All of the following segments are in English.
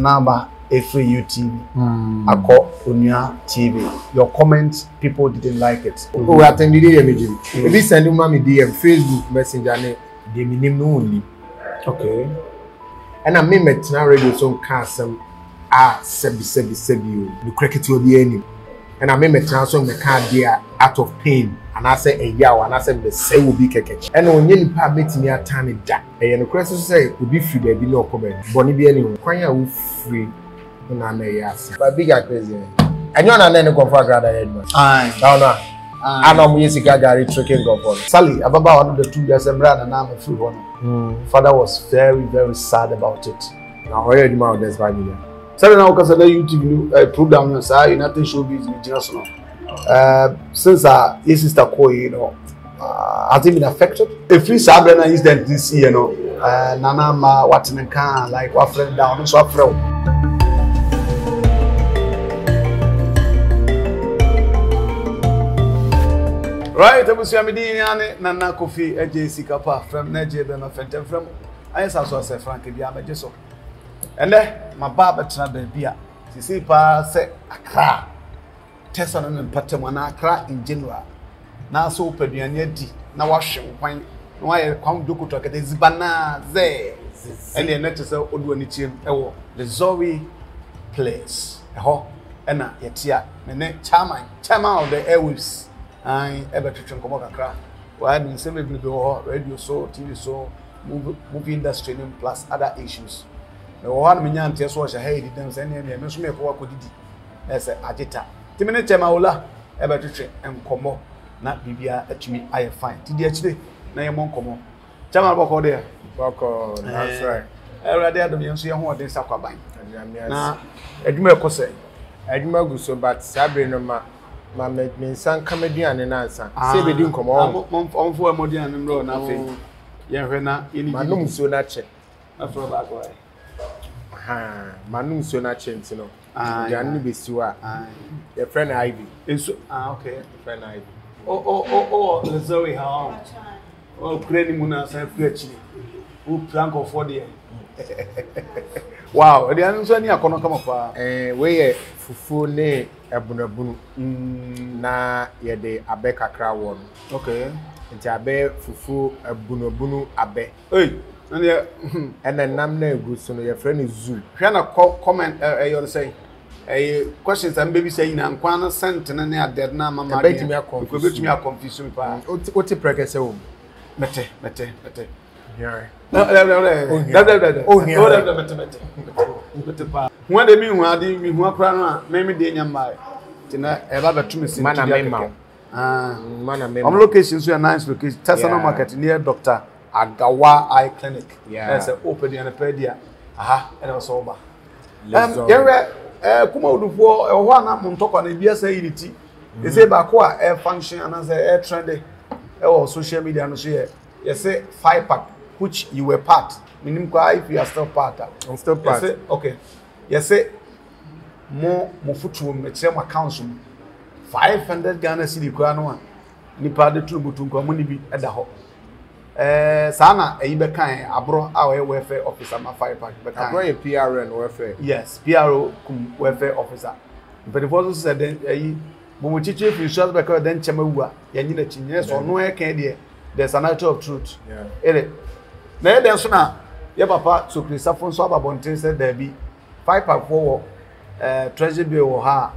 Naba FAU TV, Akko Unia TV. Your comments, people didn't like it. Oh, we attended the imaging. If you send me DM, Facebook Messenger, they minimum only. Okay. And I mean, it's not radio song cancer. Ah, sebi you. The cricket will be any. And I mean, it's not song the car there out of pain. And I say a yaw, and I say the same will be keke. And when you permit me a tiny jack, and the question say will be free, there be no comment. Bonnie be anyone, quite a free. But big crazy. And you're not any comfort rather than Edmund. Aye, no. I know music gallery tricking go for Sally. About the 2 years and brother, and I'm a free one. Father was very, very sad about it. Now, where you mouth this by me? Sally now because I let you to program yourself, you nothing should be just now. Since his sister Koi, has he been affected? A free Sabrina incident this year, Nana ma watching can like our friend down, so our friend. Right, I was Nana Kofi, a JC Kappa from Nigeria, and Fenton from I also said, Frankie, I'm a Jesso. And then my barber traveled beer. She said, Pass a crack. Tesson and Patamana crack in general. Now soap and yeti, now wash him when I come to talk at his banana there. And then let us say, Odwanichim, the Zoe place. Oh, and yet, yeah, the next time out the airwaves. I ever to come out crack. Well, I've been saying radio so, TV so, movie industry, plus other issues. The one million tears wash a head, it doesn't send any mention of what could it be as an agita. 10 minutes, Maula, ever to train and come more. Not Bibia, actually, I find TDHD, Nayamon Como. Chamaboko there, Boko, that's right. I rather the museum who are then Sakabine. Edmure Cose, Edmure Gusso, but Sabrina. My son, comedian and answer. Say, we didn't come on for a modian and roll nothing. Yarena, in my room so natural. Ah, my room so natural, you know. Ah, Janubis, you are. Your friend Ivy. Okay, friend Ivy. Oh, Zoe, how? Oh, Granny Munas and Fletching. Who plank of 40. Wow, the answer near Konokamapa. Where Fufu ne Ebunabun na Yede Abeka Crowon. Okay. It's Abe Fufu Ebunabunu Abe. Hey, and then Namne Gusun, your friend is Zoo. Can I comment? You're saying questions and baby saying, I'm quite a sentinel at their name. I'm waiting me a confusion. What's a pregnancy? Mete. Yeah. When they mean, I didn't mean one crown, maybe they are my ever to miss Mana Memo. On locations, we are nice locations. Tassano Market near Dr. Agawa Eye Clinic. Yeah, that's an open and a pedia. Aha, and also over. Come out of war, a one up on top on a BSA. They say Bakwa air function and as an air trendy or social media and share. You say 5-pack, which you were part. Meaning, if you are still part, I'm still part. Okay. You say more footroom, my council 500 Ghana city, Kuano, Nipa de Tubutu, community at the hall. Sana, a Ibekai, I brought our welfare officer, my 5-pack, but I brought a PRN welfare. Yes, PRO welfare officer. But it also said, when we teach you, you shall record then Chamua, Yanina Chines, or no air candy. There's an item of truth. Yeah. It. Now, there's now. Your papa took the saffron swab about said there be 5-pack 4 treasure bill or her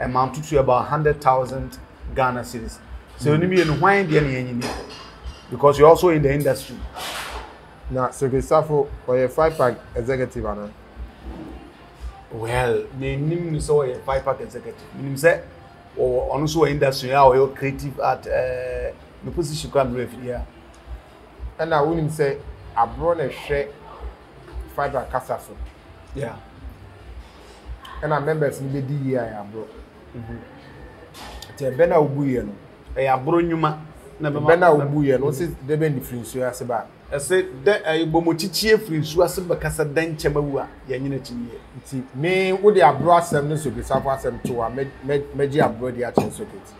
amounted to about 100,000 Ghana cedis. So you need to find the engineer because you're also in the industry. Now, so the saffron or a 5-pack executive, Anna. Well, the name is a 5-pack executive. You say, or also industry or creative at. The position can be here. And I wouldn't say I brought a share 5-pack cassava. Yeah. And I remember it's in the DEI I brought. It's a Bena Ubuyan. I brought you, man. Bena Ubuyan. What's it? They've been different. I said, I bomotichi free suasaba Cassadan Chamawa, Yaninichi. See, me would they have brought 7 sockets, half past 7 to a major brody at your sockets.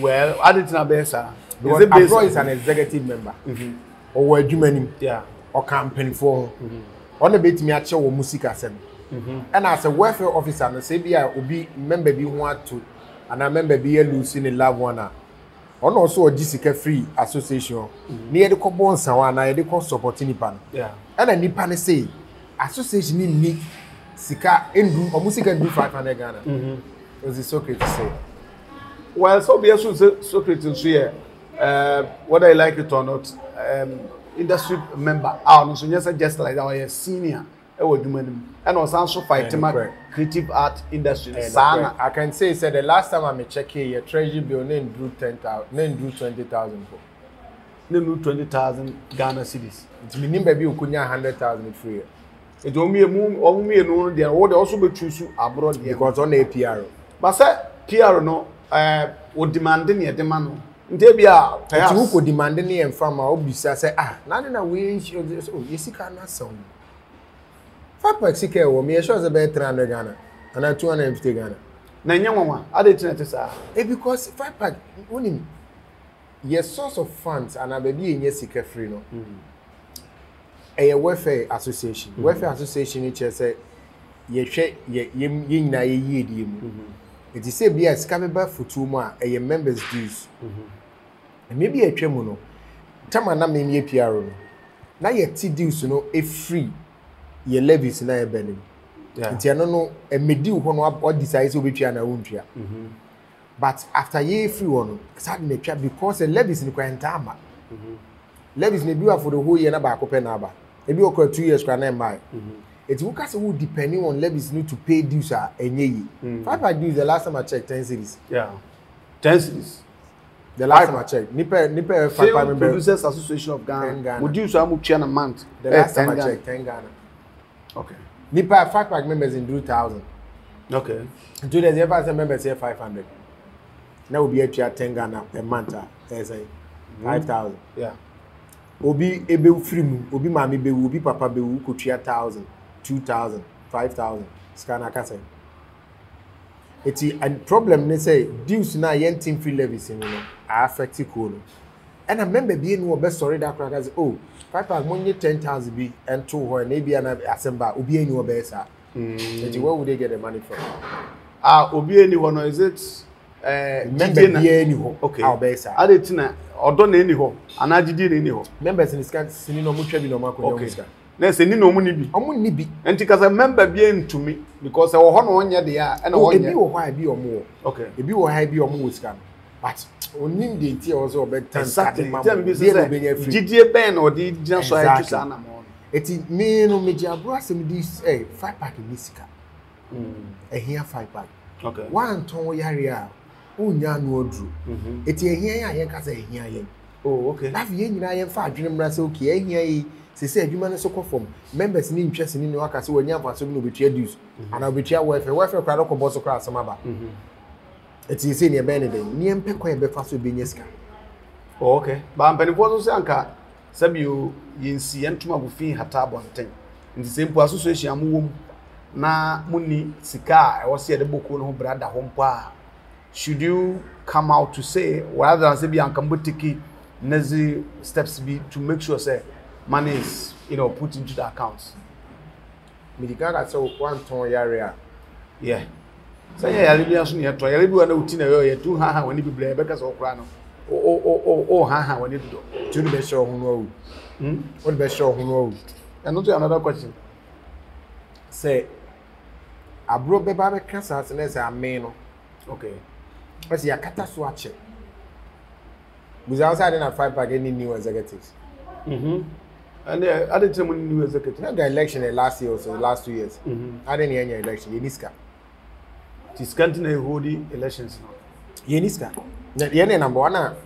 Well, I didn't know better. Because is an executive member, or a human, yeah, or campaign for, On the bit me at your music as and as a welfare officer, and say, "Be I will be member be want to, and I member be losing a loved one." On also a GCK free association near the Cobon Sawana, and I supporting Nipan. Yeah, and a Nipan say association in Nick Sika in or music and do 500 Ghana. Was the Socrates say? Well, so be also Socrates here. Whether I like it or not, industry member, our just like our senior. And also fight creative art industry. I can say the last time I checked here, your treasury bill named drew 10,000, named drew 20,000. Named 20,000 Ghana cedis. It's meaning baby you could 100,000 free. It only a moon only alone. They are also be choosing abroad because on a PR. But sir, PR no, would demanding your demand. Ndebia, perhaps who could demand any and farmer or be say, ah, none in a way, oh, yes, you cannot sound. Papa, see care, me assures about 300 Ghana and I 250 Ghana. Nanyama, I did not say. Eh, because Papa, only your source of funds and a baby in your sicker free no. A welfare association, welfare association, which is a na ye diem. It is a be a scammer for 2 months, a member's dues. And maybe a tremono. Tamana may be a piano. Now your tea dues, you know, a free. Your levies in a belly. And you know, a medium what decides will be an but after ye free one, suddenly because the levies in the Quantama. Levies may be for the whole year about Copenhagen. Maybe occur 2 years, can buy. It's because who depending on levies need to pay dues are and ye. Papa dues the last time I checked 10 cities. Yeah. 10 cities. The last time I checked. Nipper Film Producers Association of Ghana. Would you so much a month? The last time I checked 10 Ghana. Okay. Nipa 5-pack members in 2,000. Okay. And today the other members here 500. Now will be actually 10 Ghana a month. As 5,000. Yeah. Obi ebe free mu. Obi mami be obi papa be u ko 3,000, 2,000, 5,000. Scanner kase. Eti and problem they say dues na yen team free levies in no. Are affected kolo. And I remember being no best story that crackers. Oh, Papa, when you 10,000 be and 2 hours, maybe an assembly, will be anywhere better. Where would they get the money from? Ah, will be anyone, or is it? Remember, be anyhow. Okay, I'll be sir. I didn't or done anyhow, and I did anyhow. Members in this case, Sinino Muchabi no Marco. Okay, there's any no money be. I won't need be. And because I remember being to me, because I was on 1 year they are, and I want to be or more. Okay, if you were high be or more, but only the tea also better time. Exactly. Did you ban or did just so I just animal? It is me no major brass and this 5-pack in Miska. A here 5-pack. Okay. One ton yaria, unyan wardrobe. It's a here I can say here. Oh, okay. Love yen I am 5 dream brass okay. Here she said, you man so conform. Members in interest in the workers when you have a solution with your dues and I'll be chair welfare crowd or boss across some other. It is in your benefit. Near Pequay Befast will be Niska. Okay. But Benipos Anka, some you in Sientuma Buffin had tab on 10. In the same association, I'm womb. Na Muni, Sika, I was here the book on Brada Hompa. Should you come out to say, rather than Sebi and Kambutiki, Nazi steps be to make sure, say, money is, you know, put into the accounts? Medicaga so 1 ton area. Yeah. So yeah, I really assume you try. I really want to know you do haha when you be black because of Crano. Oh haha when you do. To the best show who know. What best show who know? And not another question. Say, I broke the baby cancer as unless I'm men. Okay. But see, I can't swatch it. Because outside in a 5-pack any new executives. And I didn't tell new executives. Not the election last year or so, last 2 years. I didn't hear any election. You niska. It's continually holding elections now. Yeniska. Yene number one.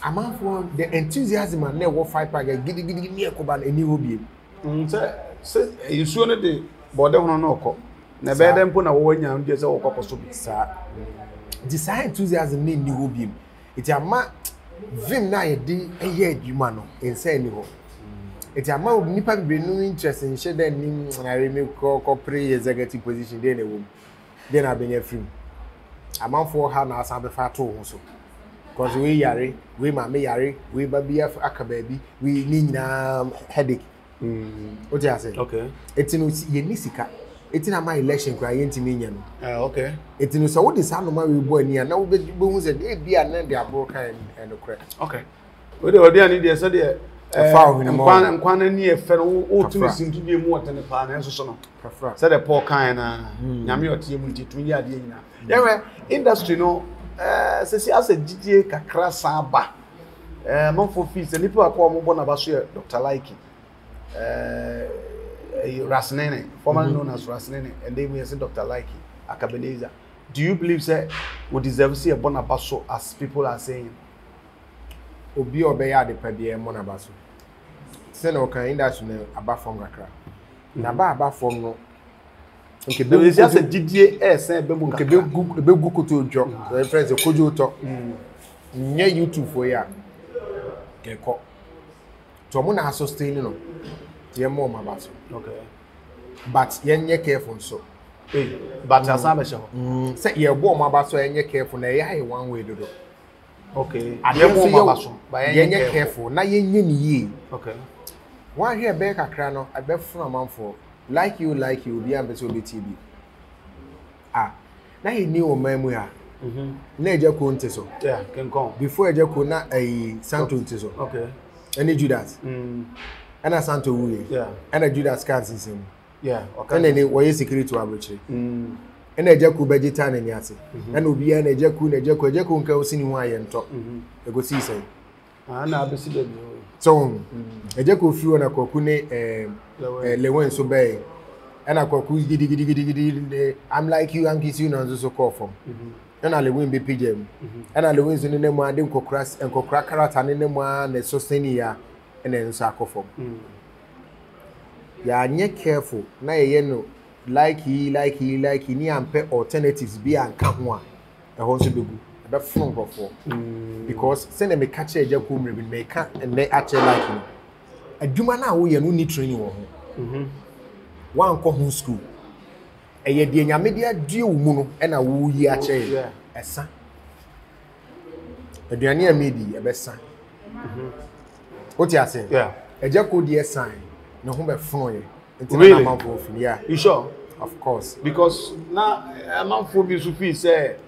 Among for the enthusiasm and network 5-pack, give me a cobalt and you will be. Say, you soon at the border on Oko. Never then put a warning and just all couples to be, sir. Desire enthusiasm mean you will be. It's a man, Vim Naya D, a year, you man, and say any hope. It's a man, Nipper be no interest in shedding him, and I remain corporate executive position in a womb. Then I've been a film. I'm on 4 hours and far too also. Because we yari, we mammy yari, we baby of Akababy, we need headache. What do you say? Okay. It's in Yenisika. It's in my election cry into million. Okay. It's in so what is how my born here. Now we said they are not they are broken and okay. Okay. What do they need there? So they found in a man and near fellow ought to listen to be more than a pan and so on. Said a poor kind Namio team with 2 year dinner. Yeah, industry no. Since as a GTA Kakra Saba, month for fees, and people are called Mobonabashe, Dr. Likee, Rasnene, formerly known as Rasnene, and then we say Dr. Likee, Akabeneza. Do you believe that we deserve to see a Bonabaso as people are saying? Obi Obeya de Padier Monabaso. Senoka Industrial Abafong Kakra. Naba Abafong. Okay, there is just a DDS and Bebuku to job. The friends of Kojo talk near YouTube for ya. Get caught. Tomona has sustained no. Dear Mom, about okay. But yen ye careful so. But as I'm sure. Say ye warm about so and ye careful, nay, one way to do. Okay. I never so. But yen ye careful, na yen ye. Okay. Why here beg a crano? I beg from a month for. Like you, the ambassador TV. Ah, now he knew a man we are. Nature Conteso. Yeah, can come. Before Jacona a Santo Teso. Okay. And a Judas. And a Santo Wee. Yeah. And a Judas Kansas. Yeah. Okay. And then it was secret to arbitrary. And a Jacob Vegetan and Yassi. And Ubian a Jacuna Jaco Jacon Kelsin wire and talk. A good season. And I'll be sitting. So, a Jaco flew on a cocune. Lewen so bay, and I could I'm like you, I'm kissing on the so call from. And I win be pigeon, and I win in the name of them cocras and cocracarat and in the one and sustainia and then sarcophone. Ya ye careful, nay, ye know, like he near and pet alternatives be and come one. The horse will be good, but from before. Because send them a catcher, Jacob will make and they actually like him. A Juma now we are no need training on one common school. A year media deal mono and a woo year chair, a son. A dear medi, a best son. What you are saying? Yeah, a Jacko dear sign. No home at Froy. Yeah, you sure? Of course, because now a month for me, Sophie said,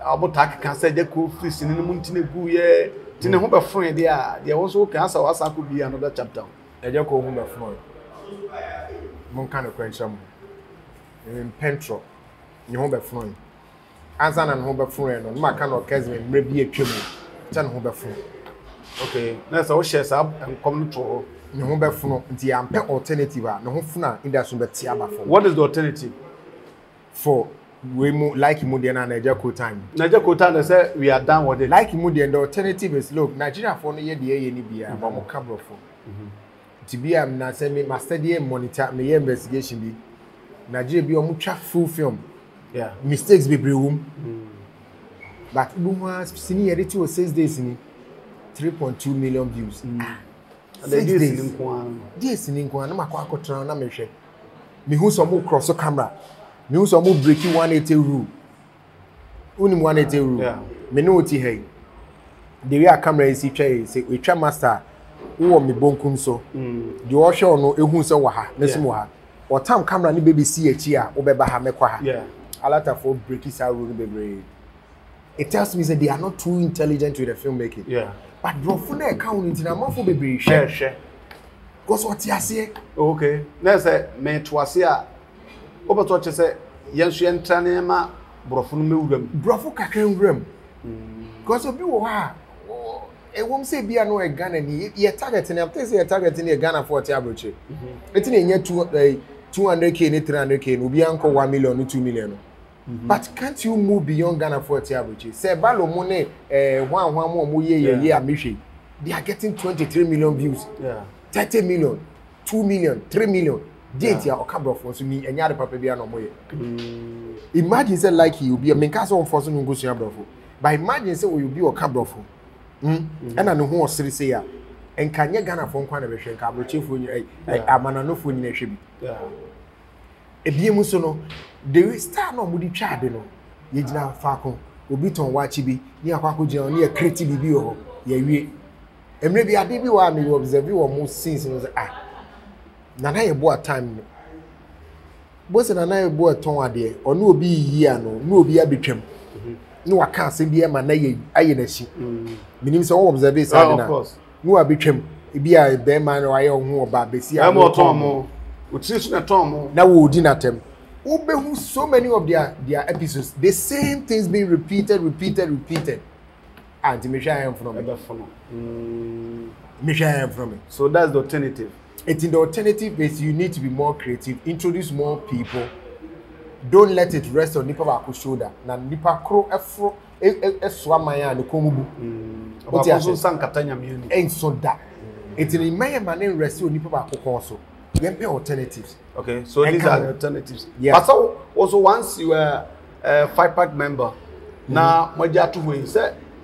Albotak can say the cool fish in the moon in the goo, yeah. Tine humba friend there also cancer was could be another chapter. A Jaco humba friend. Moncano Quencham in Pentro, your humba friend. As an humba friend on Macano Casman may be a chimney. Tan humba friend. Okay, that's all shares up and come to your humba friend. The amper alternative are no funa in that sumber tiaba for. What is the alternative? For we like Mudian and Nigeria time. Nigeria time, they say we are done with it. Like Mudian, the alternative is look, Nigeria for no year, the ANBA, but more cabro for. To be a master, me monitor, me investigation be. Nigeria be a much full film. Yeah. Mistakes be brewing. But Luma, senior editor 6 days in 3.2 million views. And 6 days in Kwan. Days in Kwan, I'm a quackotra, and I'm a shake. Me who's some more cross the camera. Me also move breaking 180 rule. Only 180 rule. Yeah. Me know what he. The way camera is here, say we try master. Who are me bonkum so? The official no ehun so waha. Nesimu ha. Or time camera ni baby see here. Obeba ha me kwaha. Yeah. Alata for breaking that rule baby. It tells me that they are not too intelligent with the filmmaking. Yeah. But bro, for na account inti na man for baby. Share share. Because what he say? Okay. Let's say me twasia. Oba to che se yensuye ntane ma brofo no mewuram brofo kakra nwuram because obi wo ha e wom se bia no e Ghana ni ye target ni am te se ye target ni e Ghana for te abroche enti na nya 200k ni 300k no obi anko 1 million no 2 million but can't you move beyond Ghana for te abroche se balo mo ne hwanhwan mo mo ye amehwe they are getting 23 million views yeah 30 million 2 million 3 million date ya okabro for so me anya de papa bia no moye imagine say like he will be me ka so for so no go so abrofo but imagine say we will be okabro for and an ho osiri say ya en ka nya Ghana for nkwa na behwe ka abrochefo nyi amana no fo nyi na hwe bi ebie mu so no the star no mudi twade no ye gina faako obi ton wachi bi ni akwa ko gina no ye creative bi ho ye wie emre bi ade bi wa me observe bi wo mo since no say ah Nana Eboa time. Boss and Nana Eboa Tonade, or no be Yano, no be Abitrim. No, I can't say be a man, I energy. Meaning all observers, of course. No Abitrim, be a bear man or I own more about Bessie. I'm more Tomo, which is not Tomo. Now we'll dinner them. Who so many of their episodes, the same things being repeated. And Misha I am from it. Misha I am from it. So that's the alternative. It's in the alternative is you need to be more creative, introduce more people. Don't let it rest on Nipa Baku's shoulder. Na Nipa Kro Efro Eswamaya and Komubu. Otiaso San Katanya Muni. And so that. It's in my man rest on Nipa Baku also. You have alternatives. Okay, so these are the alternatives. Yeah. But so, also once you are a 5-pack member, now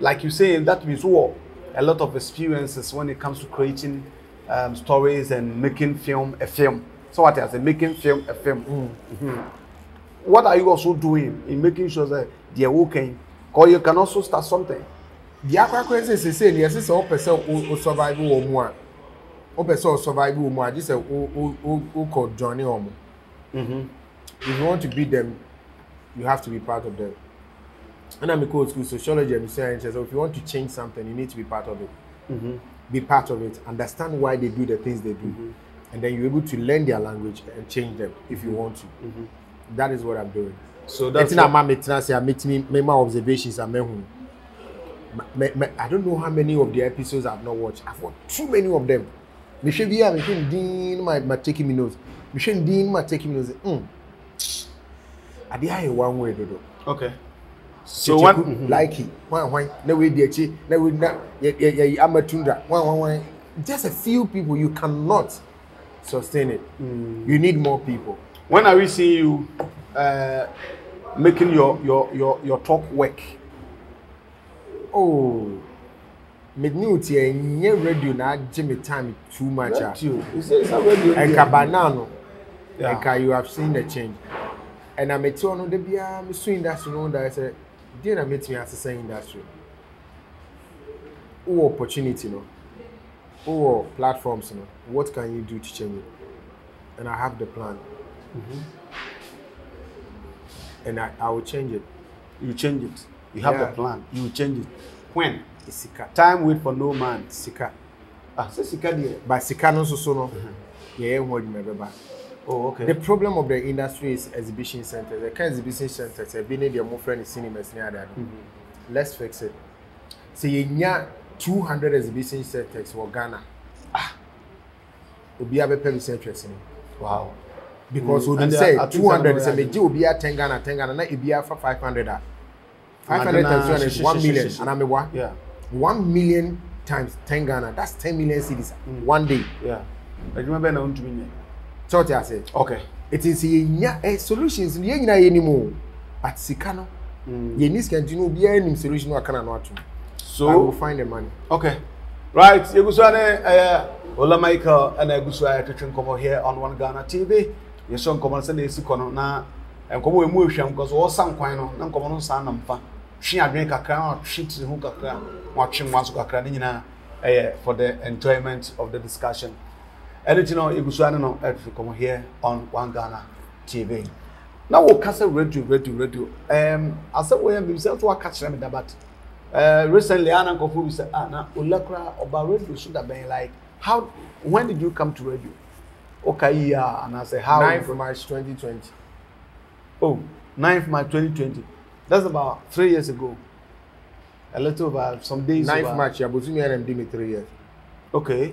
like you say, that means a lot of experiences when it comes to creating stories and making film a film. So what I say, making film a film. What are you also doing in making sure that they are working? Because you can also start something. The other question is, yes, it's all person who survive or more. Opeso survive more. This is who called Johnny Omo. If you want to beat them, you have to be part of them. And I'm a school sociology and science. So if you want to change something, you need to be part of it. Be part of it. Understand why they do the things they do, and then you're able to learn their language and change them if you want to. That is what I'm doing. So that's. I don't know how many of the episodes I've not watched. I've watched too many of them. I'm taking me notes. I did have one way to do. Okay. So one like it. Just a few people, you cannot sustain it. You need more people. When are we seeing you making your talk work? Oh, radio na Jimmy time too much. You have seen the change. And I met you the beer, I said, dear, I met me as a same industry. Oh, opportunity, no. Oh, platforms, no. What can you do to change it? And I have the plan. And I will change it. You change it. You have the plan. You will change it. When? Sika. Time wait for no man. Sika. Ah, say Sika dear. But Sika no so no. Yeah, what me remember. Oh, okay. The problem of the industry is exhibition centers. The kind of exhibition centers have been in their more friendly cinemas near that. Let's fix it. So you have 200 exhibition centers for Ghana. Ah. Will be able to interest in. Wow. Because we say 200 is a major. Will be at 10 Ghana, 10 Ghana. Now it be at 500. 500 times 200 is 1 million. And I mean what? Yeah. 1 million times 10 Ghana. That's 10 million cedis in 1 day. Yeah. I remember now 1 million. So I said. Okay. It is a solutions. You ain't anymore. But Sikano, you need to continue be any solution. I cannot. So I will find the money. Okay. Right. You go so Ola Michael and I go so teaching come here on One Ghana TV. You show come on Sunday. Sikano na. And come we move sham because all some kind of non common son and fa. She had drink a crown, she to hook a crown, watching once a cranina for the enjoyment of the discussion. Editing on Igusuano, if you come here on One Ghana TV. Now we'll cast a radio. As a way himself to catch them in the bat. Recently, Anna Kofu said, Anna, Ulakra about radio should have been like, how when did you come to radio? Okay, yeah, and I say, how 9th March 2020. Oh, 9th March 2020. That's about 3 years ago. A little over some days. 9th March, I was in MD 3 years. Okay.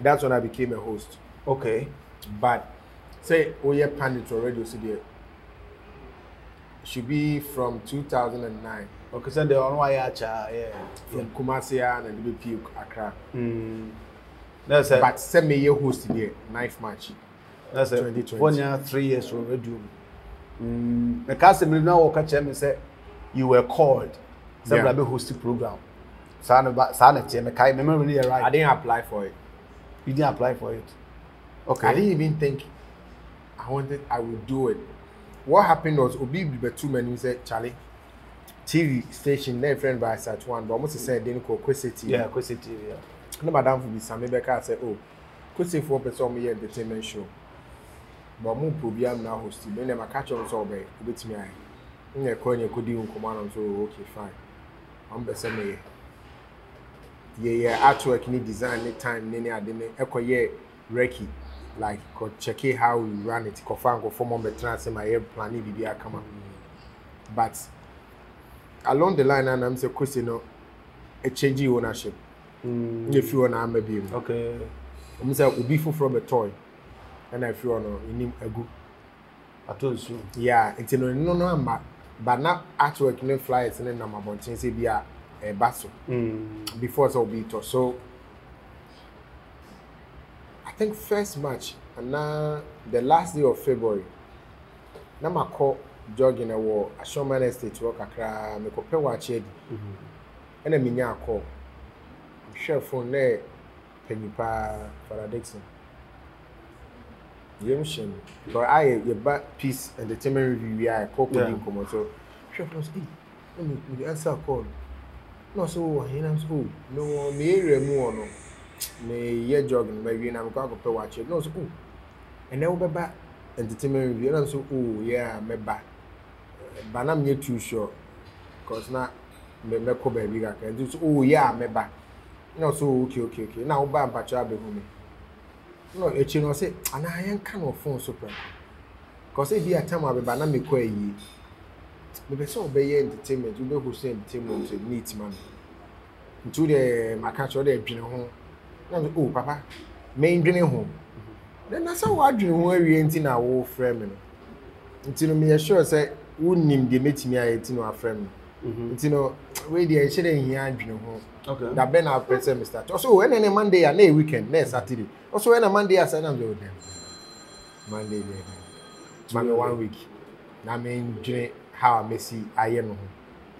That's when I became a host. Okay. But say Oye Pandit or Radio City. Should be from 2009. Okay, so they are on Wayacha, from Kumasi and WP Accra. That's it. But send me your host there, 9th March. That's it. 2020. 3 years from radio. The casting now walk at him and say, you were called. Some rabbi hosted program. I didn't apply for it. You didn't apply for it. Okay. I didn't even think I would do it. What happened was Obi two men who said, Charlie, TV station, their friend by such one, but almost said they didn't call Kwesi TV. Yeah, Kwesi TV, yeah. No, Madame for me, Sammy Becker said, oh. Kusi for person me entertainment show. But mu problem na host me na catch on so be obetimi ai. Nye ko nye ko di nkoma na so okay fine. Am be say me yeah artwork ni design ni time ni ade ni ekoye Reiki like ko check how we run it ko fango for mom be transfer my air plan ni bibi akama. But along the line and I'm say Kusi no a change ownership. If you wanna maybe okay. I'm say ubi full from a toy. And I feel no, you need a good. I told you. Yeah, it's no, but now artwork, you know, flyers, and then I'm about to say be a battle before so be it. So I think first match and now the last day of February. Now I call jogging a war. I show my estate work. I cry. Me compare what she did. And then me I call. Share phone there. Penny pa for addiction. But I a bad piece entertainment review. We are corporate income. So, chef was let me answer call. No, so I'm school. No, me area more no. Me year jogging. Maybe I'm going to go watch it. No, so and then we back entertainment review. And so yeah, me back. But I'm not too sure. Cause now me come back bigger. And so yeah, me back. No, so okay. Now we back patch up home. No, it's you know, say, and I ain't kind of phone super. Because if you are time, I'll be banana quay ye. Maybe so obey entertainment, you know who say entertainment with neat man. Into the Macacho, or the dinner home. Oh, Papa, main dinner home. Then that's how I dream where we ain't in our old frame. Until me assure, say, wouldn't him demit me, I ain't in our frame. You know, where the engineering here, you know. Okay. That Ben our person, Mr. Also, when any Monday and a weekend, next Saturday. Also, when a Monday, I said, I'm doing them. Monday, Monday, 1 week. Now, I mean, how I may see I am.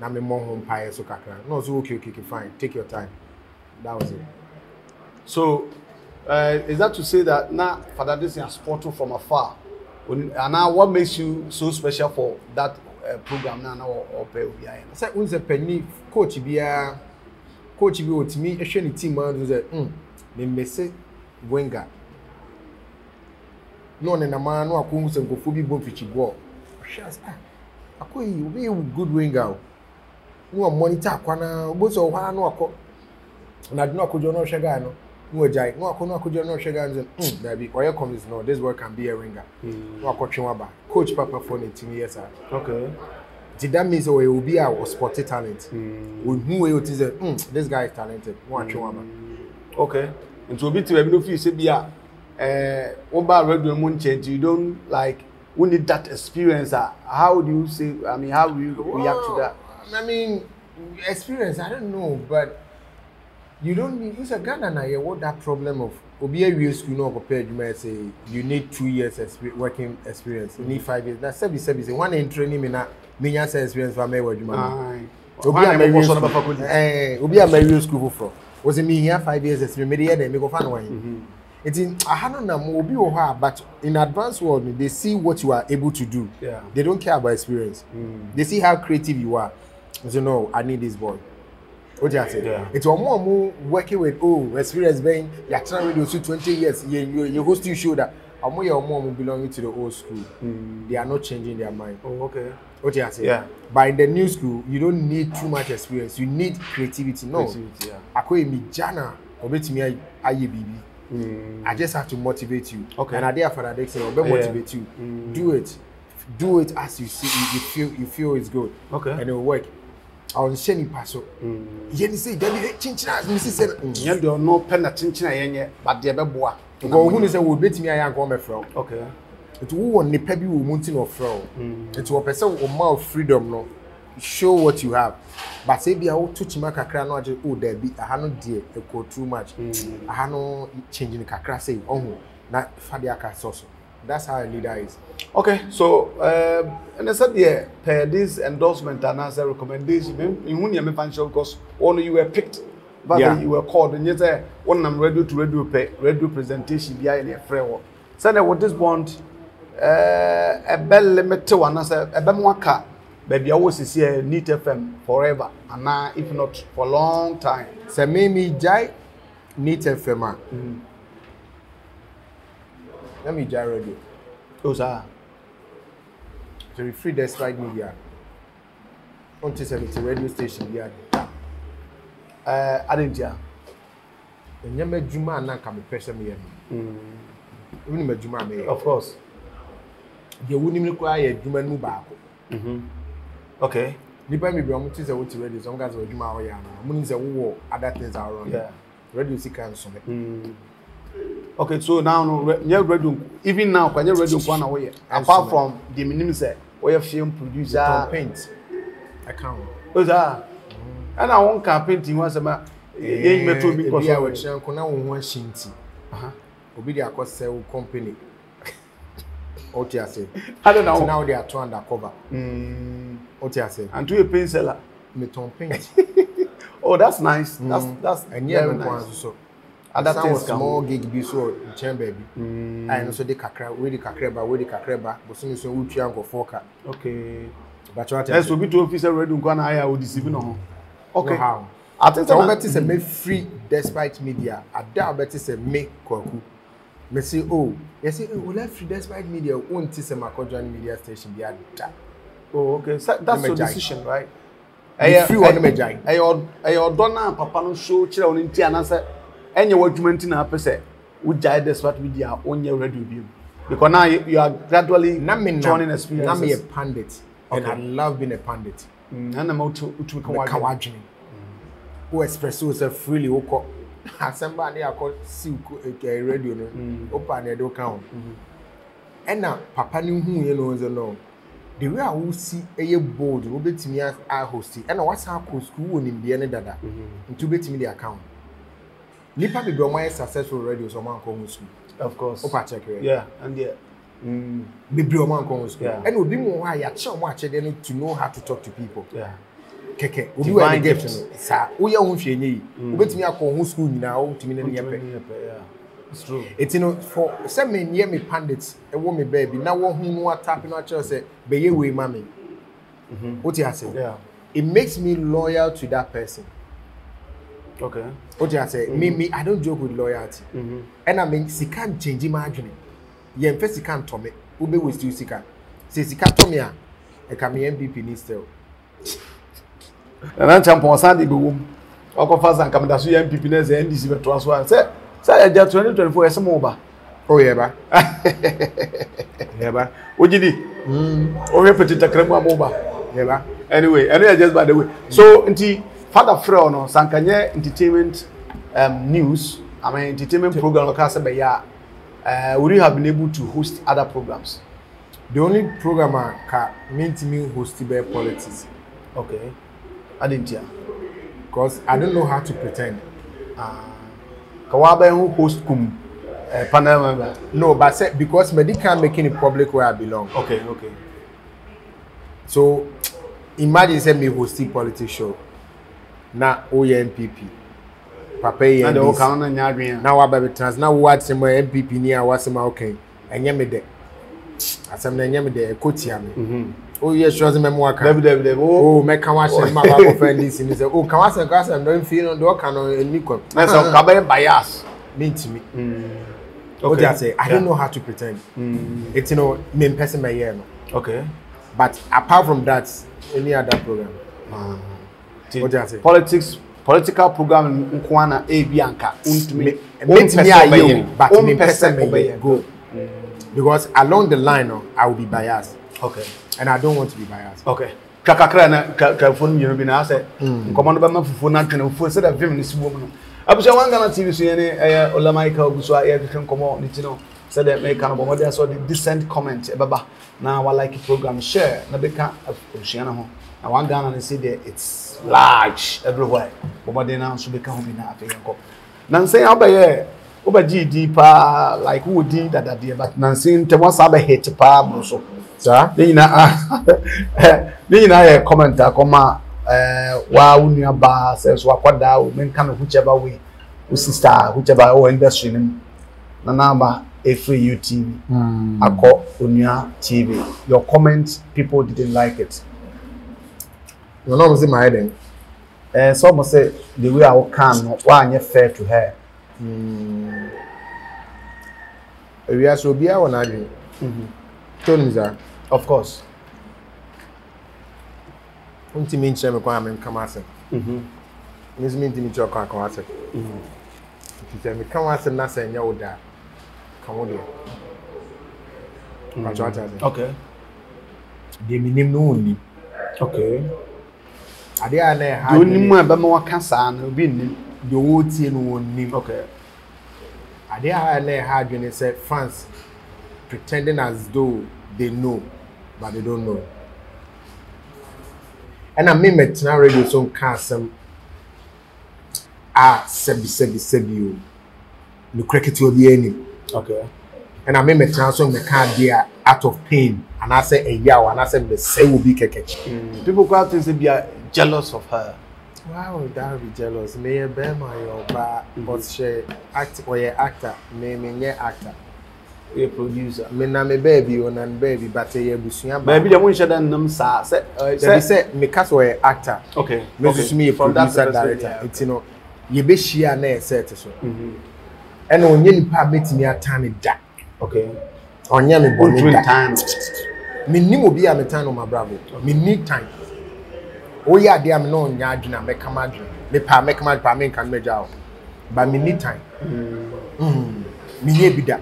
Now, I'm more home pie, so Kakra. No, so okay, fine. Take your time. That was it. So, is that to say that now, Father Dixon has fought from afar? And now, what makes you so special for that program now? Or pay behind? I said, who's a penny coach? Be a coach, be with me, a shiny team man who said, they may say. Wenga. No, na man no akun se nkofobi bo fichi go. Shas akoyi obi good Wenga. No monitor akwana, bo so hwa na akọ. Na do na akọjọ na ohwega no. No ejai, no akọ na akọjọ na ohwega nze. Dabi, oya comes no. This boy can be a Wenga. No akọtwe aba. Coach Papa for 18 years. Okay. Did that means we will be our sport talent. Who we it is this guy is talented. No atwe aba. Okay. And to be to every few say bia over radio moon change you don't like we need that experience. How do you say I mean how do you react to that? I mean experience I don't know but you don't need it's a Ghana now you what that problem of obi away school no compared you might say you need 2 years working experience you need 5 years that service one in training me na me say experience for me what you man obi am obi school for was it me here 5 years as me here they go find one it's in I had no obi o but in advanced world they see what you are able to do yeah they don't care about experience they see how creative you are so no I need this boy what you say yeah it's more working with experience being you're trying to do 20 years you host you show that omo your mom belonging to the old school they are not changing their mind oh okay what you say yeah but in the new school you don't need too much experience you need creativity no creativity, yeah. I just have to motivate you okay and I therefore I say I'll motivate you do it as you see you feel it's good okay and it will work I will share you pass up you say you don't know pen attention but they be boa go who say will bet me I come from okay it will on the pebby will mountain of fraud. It will person with more freedom no. Show what you have. But say be I will touch my kakra no just there be I have no dear echo too much. I have no changing kakra say oh na fadia ka so. That's how a leader is. Okay, so and I said yeah per this endorsement and as a recommendation in who you me fan show because all you were picked but you were called and you say one I'm ready to radio presentation behind a fraud. So that what this bond a bell limit one as a bemwaka, baby. I always see a neat FM forever, and now if not for a long time. So, maybe Jai, neat FM. Let me gyro radio. Oh, sir. Very free despite media. On the radio station, yeah. I didn't hear. And you made Juma and Nanka pressure me. Even made Juma me. Of course. You wouldn't require Juma Mubako. Okay. Depending on what is a wood radio, some guys were Juma or Yana. Moon's a war, other things are wrong. Yeah. Radio Sikan Summit. Okay, so now, even now, when you're ready to run away, apart from the minimum way of shame producer paint account. Those are, and I won't carpent in once a month. They met to be because I was young, Kona won't shinty. Obidia cost sell company. What you say? I don't know. Now they are two undercover. What you say? And to a paint seller, Meton paint. Oh, that's nice. That's and yeah, nice. Other things small gig be so in chamber be. I know so they kakra, we the kakreba, we the kakreba. But soon so we try go forka. Okay. But what? Yes, we be to officer ready go na hire we deceive no. Okay. How? I think that Betis is make free despite media. Ada Betis is make kwaku. Me say oh, you say oh, let free despite media won ti say Makojan media station be ada. Oh, okay. So that's your decision, right? I free one me jai. I donna papa no show chira on ti anasa. Any argument in person, would judge this what we are on your radio view because now you are gradually joining experience. I'm a pundit, and I love being a pundit. And I'm out to Kawajin who express yourself freely. Who call somebody I call Silk a radio, open your door count. And now, Papa knew who you know is alone. The way I will see a board, who bet me as I hosted, and what's how school in the end dada to bet me the account. Nipa be my successful radio so man come school. Of course. Opa check here. Yeah, and yeah. Be man come school. And obi mo why ya che mo ache dey to know how to talk to people. Yeah. Keke, obi we dey get no. Sir, wo ye ho hwenye yi. Obetimi akọ school nyina wo timi na ne yepe. Yeah. It's true. It's you know for some men here me pundits e wo me baby na wo hu no tap no ache say be ye we mama. What you say? Yeah. It makes me loyal to that person. Okay. What you say? Me, I don't joke with loyalty. And I mean, she can't change imagine. Yeah, first she can't tell me. Ube will still seek her. Say she can't tell me. I can be MVP minister. And I'm champion. Sandy Bugum. I go fast and come. That's why MVP is the NDC will transfer. Say, 2024 is some over. Oh yeah, ba. Yeah, ba. Ojidi. Oh yeah, petit crème over. Yeah, ba. Anyway, just by the way. So, until. Father Freo no sankanye entertainment news. I mean entertainment program lokase be ya. Would you have been able to host other programs? The only program I meant me host be politics. Okay. I didn't hear. Because I don't know how to pretend. Kawabe who host kum panel member. No, but say, because me can't make it public where I belong. Okay. So imagine say me hosting politics show. Na OMPP. Papa and the Okana Narian. Now I baby trans. Now what's in my MPP near what's in my okay. And Yamede. As I'm the Yamede, Kotiam. Oh, yes, she was a memoir. Oh, make a wash and my friend is in his oh, Kawas and Gas and don't feel on the Okano and Nico. That's all covered by us. Mean to me. What I say, I don't know how to pretend. It's you know, me person my year. Okay. But apart from that, any other program. Political program in Kwana A Bianca. But because along the line, I will be biased. Okay. And I don't want to be biased. Okay. So that make an obama so the decent comment baba now I like program share na be can share na ho na One Ghana say there it's large everywhere obama na so be can be na afey ko na say abaye obaji di pa like who did that there but na say temo sabe hit pa bro so sir dey na comment ta koma wa unua ba say so akoda o men kan whichever way o sister whichever o industry Nana Addo TV, Akọ Onua TV. Your comments, people didn't like it. You know what I'm saying? Someone said the way I will come, why are you fair to her? We are so be our name. Of course. Untimin Chem Kamasa. Miss Mintimich Kamasa. She said, Kamasa Nasa and Yoda. Come on. Okay. They mean only. Okay. I dare I remember more Cassan, been the old team won't name. Okay. I dare I lay hard when they said France pretending as though they know, but they don't know. And I mean, it's not really some Cassam. Ah, Sebi, you. The cricket will be any. Okay. And I mean, it's not some mechanic out of pain. And I say a yaw, and I said the same will be keke. People go out and be jealous of her. Why would that be jealous? May a bear my oba, but she act or a actor, may me a actor, a producer. Me na me baby on and baby, but a busunya. Baby, the one she done num sa said. They said me cast or a actor. Okay. Me just me a producer director. It's you know, you be she and I said so. And on you permit me a time it that. Okay. On you me born time. Me ni mo be a me time on my bravo. Me need time. Oh yeah, they are known Yadina, Mecamad, Mepa, Mecamad, Pamek and Major. But me need time. Me need be that.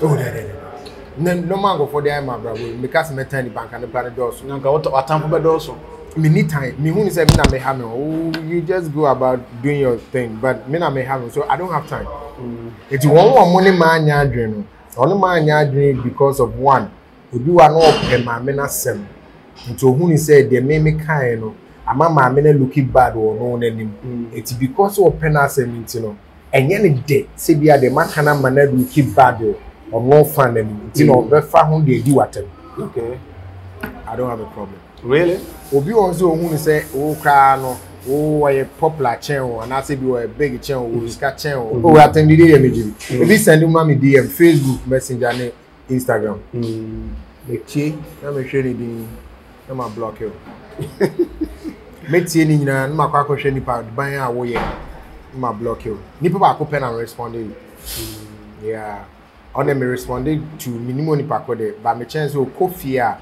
Oh, there. No man go for the Emma, bravo, because me tiny bank and the planet doors. No go to a temple doors. Me need time. Me who is a mina may have no. You just go about doing your thing, but mina may have no, so I don't have time. It's one money man yadrin. Only man yadrin because of one. If you are not a man, mina sem. So who said they made me kind of a mamma looking bad or no name. It's because of penance and you know. And any day, say be at the Macana Manel looking bad or no fun and you know, but far whom they do at them. Okay, I don't have a problem. Really? Obi also who said, oh, Crano, oh, a popular channel, and I say you are a big channel, who is cat channel. Oh, I attend the DM. If you send you mommy DM, Facebook, Messenger, Instagram. The key, let me show you the. I'm a block you. Meti ni na ma kwa kwhwe nipa ban a wo ye. Ma block you. Nipa ba ko pen and responded. Yeah. On me responded to minimum nipa ko de ba me chance o coffee a.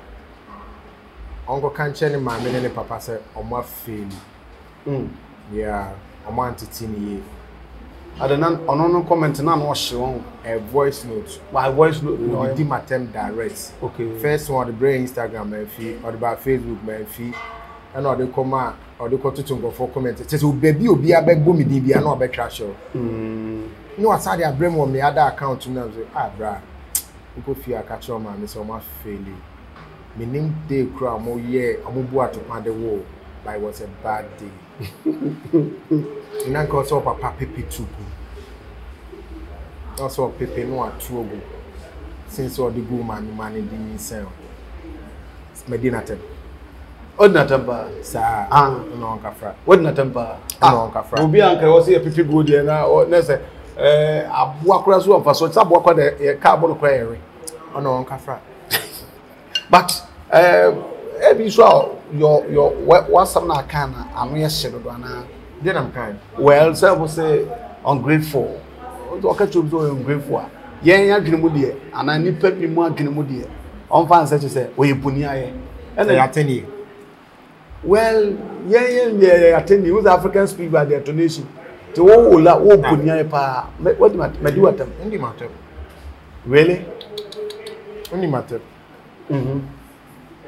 Onko kan che ni ma me ne papa say omo fail. Yeah. Omo antiti ni ye. Adonan onono comment na no hwe a voice note. My voice note no di matem direct. Okay. First one the brain Instagram and fee or about Facebook my fee. And all the comma or the cotton for comment. It says baby will be a beg boomy di be no betcha show. No aside their brain on the other account to now say, ah bra. You go fear catch your man, Miss Oma failing. Me name day crown more year, I'm boat to pan the wall. But it was a bad day. And I got up a papi too. Also, Pepe no at trouble. Since all the good man in the missile. Medina Temple. Odna Temple, sir. No Uncle Fra. Odna Temple. No Uncle Fra. Obi Uncle was here, Pepe good there now. Or let's say, I walk across one for so it's a walk on the carbon quarry. Oh no, Uncle Fra. But, every show. Your what's something I can I'm here shadow and then I'm kind. Well, so I will say ungrateful. Okay, to be ungrateful. Yeah, Ginimudi, and I need pep me more Ginimudi. On fans such as say, we punya and I attend you. Well, yeah, attend you. Who's African speak by their donation? To all punya pa. What do I do? Only matter. Really? Only matter.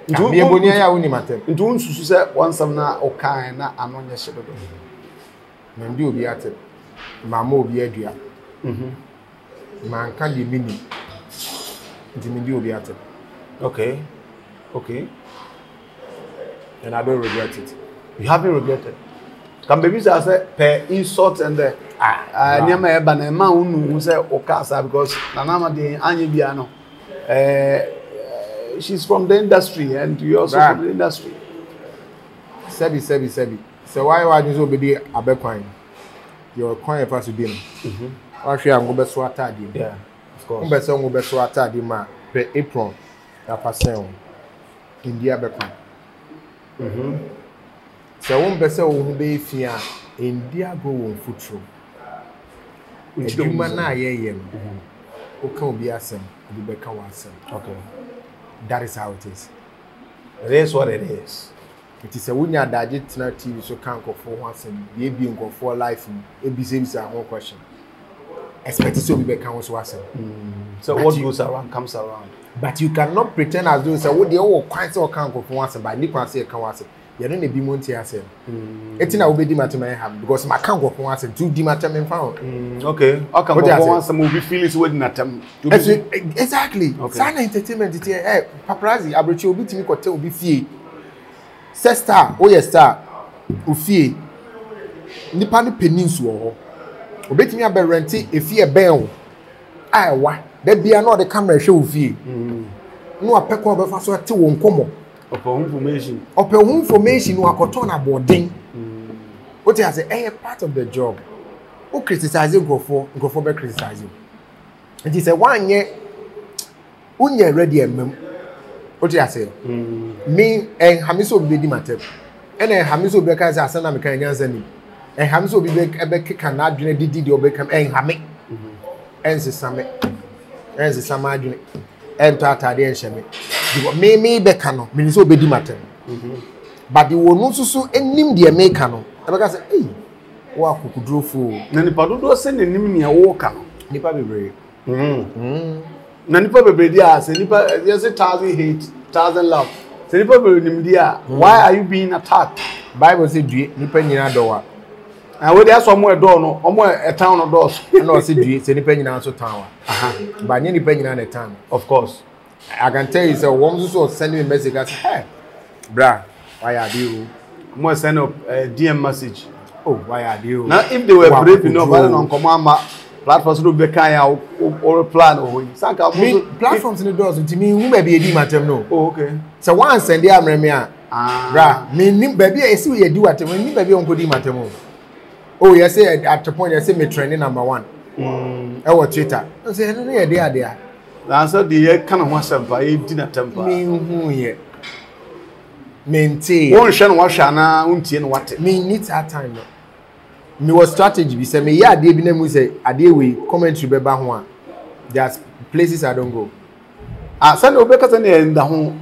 Ndu bonia ya woni matem. Ndu unsusu se wansam na okan na anonye shedodo. Na ndi obi atem. Mama obi adua. Man kan de mini. Ndi obi atem. Okay. Okay. And I don't regret it. You haven't regretted. Can baby say per insult and the nyama eba na ma unu say okasa because na na ma de anye bia no. She's from the industry, and you also right. From the industry. Sebi. So why are you so busy about coin? Your coin pass to them. Actually, I'm going to swear to them. Yeah, of course. I'm going to swear to them. Ma, per apron, a person in the about coin. So one person will be fear in the go on foot room. Which do man na ye. Okay. That is how it is. It is what it is. It is a winner that did TV, so can't go for once and maybe go for life and be same question. Expect so be back was so what goes around comes around. But you cannot pretend as though so what they all quite so can't go for once and by Nick and say Kawasa. You don't need to be Monty as him. It's not be Dimatam because my can't go for once and two Dimatam and found. Okay, okay, but once a movie feels wouldn't at them. Exactly. Sana entertainment, paparazzi, Abrichi will be to me, will be fee. Sesta, oh yes, star, Ufi, Nipani Peninsula, Obet me a berrenti, if ye a bell. I what? There be another camera show fee. No, a peck over for two won't come upon information. Upon information, you are cotton aboarding. What is a part of the job? Who criticize you go for be criticizing. It is a 1 year, 1 year ready and mem. What I say? Me and Hamiso Bidi Matep. And Hamiso Bekas are Sana Mechanian. And Hamiso Bebek cannot do a DD or become a hammock. And the summit. And the summer unit. And Tatari and Shemmy. You were May Becano, Miniso Bidi Matep. But you will not so name the Americano. And I said, hey, what could draw fool? Nanipado send a name a walker. Nipa be brave. Nanipa Bebedia, Senipa, there's a 1,000 hate, 1,000 love. Senipa Bebedia, why are you being attacked? Bible said, Nipa Nina Doa. And where there's somewhere door, no, somewhere a town of doors. No, I said, Senipa Nina Tower. But Nipa Nina the town, of course. I can tell you, so one who send me a message, I said, hey, brah, why are you? I'm going to send a DM message. Oh, why are you? Now, if they were brave enough, I don't know, command. Platforms will be kind or a plan or platforms in the doors to me who may be a dimatem no. Oh, okay. So once and the Amremia, me baby, I see what you do at me baby on Cody Matemo. Oh, yes, at the point I say me training #1. I was Twitter. I say, no, yeah, they are there. The answer the kind of one by dinner temper. Me who here maintain one shan washana, untin what me needs our time. Me was strategy. We say me yeah. They be name say a day we commentary be ba ho. There's places I don't go. Ah, send obeka send e da ho.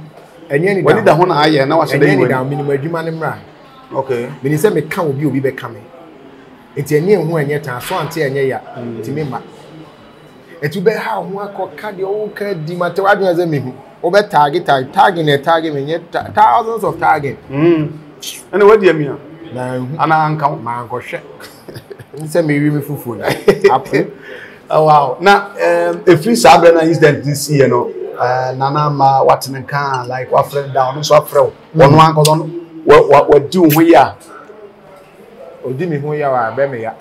Enye ni da. Woni da ho na aye na wa send e ni da minimum adwuma ne mra. Okay. Me ni say me ka obi be ka me. Enti enye ho enye tan so ante enye ya. Enti me ma. Etu be ha ho akoka de o ka di mate wa dun ze me hu. Obe target me thousands of target. And what do you mean? And I count my uncle Shek. Send me with me for food. Oh, wow. Now, if you Sabrina is that this year, no, Nana, ma, what in can like what friend down, so fro. One uncle on what do we are? Oh, do me who you are, Bemia.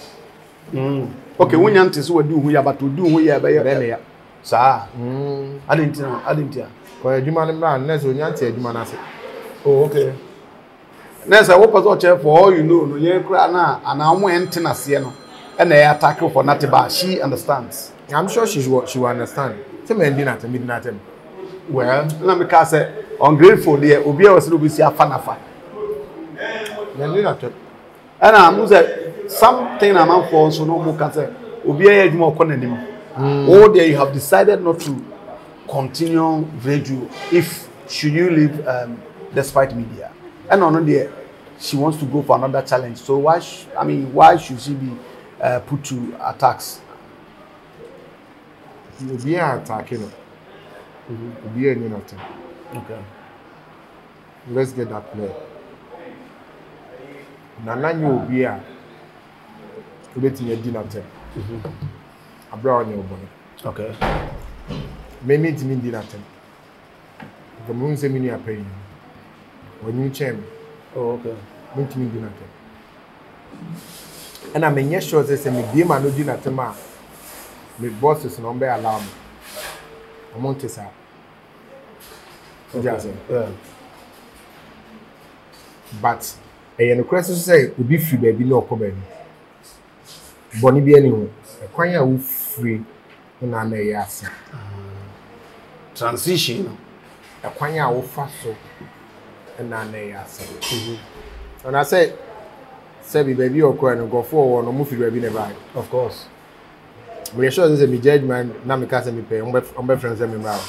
Okay, we aunties what do we are, but to do we are by Bemia. Sir, I didn't know, I didn't hear. Well, you man, unless we answered, you man, I said, oh, okay. Nessa, what was watching for all you know, no, you cry now, and I'm waiting to see no, and they attack you for nothing, but she understands. I'm sure she will understand. Tell me, midnight. Well, let me cast it ungrateful there, Obi was to be a fan of her. And I'm saying something I'm for so no more can say, Obi, you more condemn. Or there you have decided not to continue radio if should you leave despite media. And on there, she wants to go for another challenge. So why? I mean, why should she be put to attacks? You'll be attacking her. You'll be any nothing. Okay. Let's get that clear. Nana, you'll be a. You'll be in dinner time. I brought on your money. Okay. Maybe it's me dinner time. The moon say me a pay. When you change, oh, okay. Don't you do nothing? And I mean, sure they say, me dear man, no dinner to my boss is number alarm. I want to say, but a question say, would be free, baby, no problem. Bonnie be anyone, a choir will free in an air transition, a choir will fast. And I said, Sebi, baby, or crying, go forward, no movie, baby, never. Of course. We are sure this is a judgment. Now we can't say we pay. I'm friends with me now.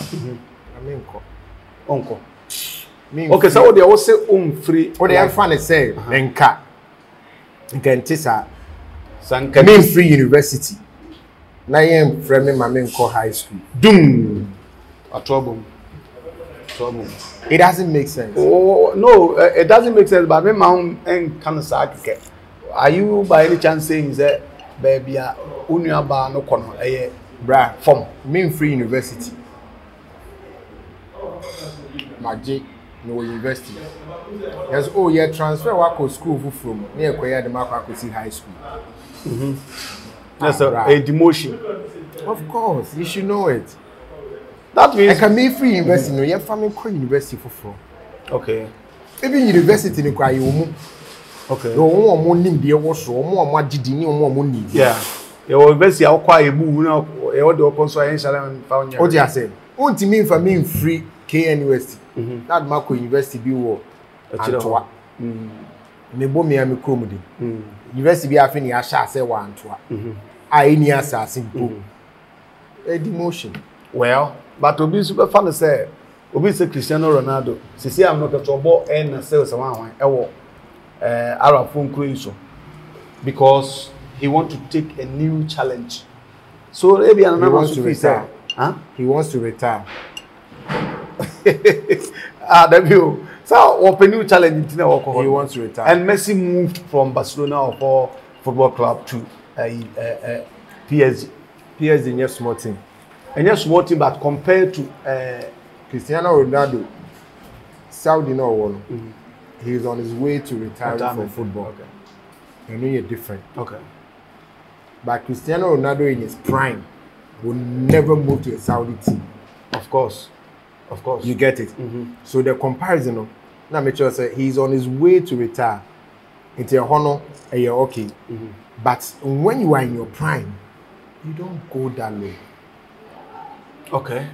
I mean, uncle. Okay, so what they all say, free. What they have fun is say, Nenka. Nkentisa. Sanka. Mean free university. Now I am from my main call high school. Doom. A trouble. Trouble. It doesn't make sense. Oh no, it doesn't make sense. But my mom and can say, are you by any chance saying that? Baby, Unyaba no kono. Aye, bra. From main free university. Magic no university. Yes, oh yeah, transfer wako school from near Koya the Marco City High School. That's a demotion. Of course, you should know it. That means I can be free university. No, your family call university for free. Okay. Even university in Koya you move. Okay. No more money, there was so more didn't more money. Yeah. There was basically how quiet a boo now, all the open science and found your. What you say? What do you mean for me free KNUST? That Marco University be war. Nebomi and Micromody. University be affini, I shall say one to her. I need us as simple. A demotion. Well, but to be super fun to say, obviously Cristiano Ronaldo. She say I'm not a trouble and sales around a war. Arab phone creation because he wants to take a new challenge. So maybe another wants to retire. Huh? He wants to retire. Ah, W. So open new challenge. He wants to retire. And Messi moved from Barcelona or football club to PSG. PSG is a small team. And a small team, but compared to Cristiano Ronaldo, Saudi no one. He's on his way to retire from football. Okay. I know you're different. Okay. But Cristiano Ronaldo in his prime will never move to a Saudi team. Of course. Of course. You get it. So the comparison of now make sure say he's on his way to retire. It's your honor and you're okay. But when you are in your prime, you don't go that way. Okay.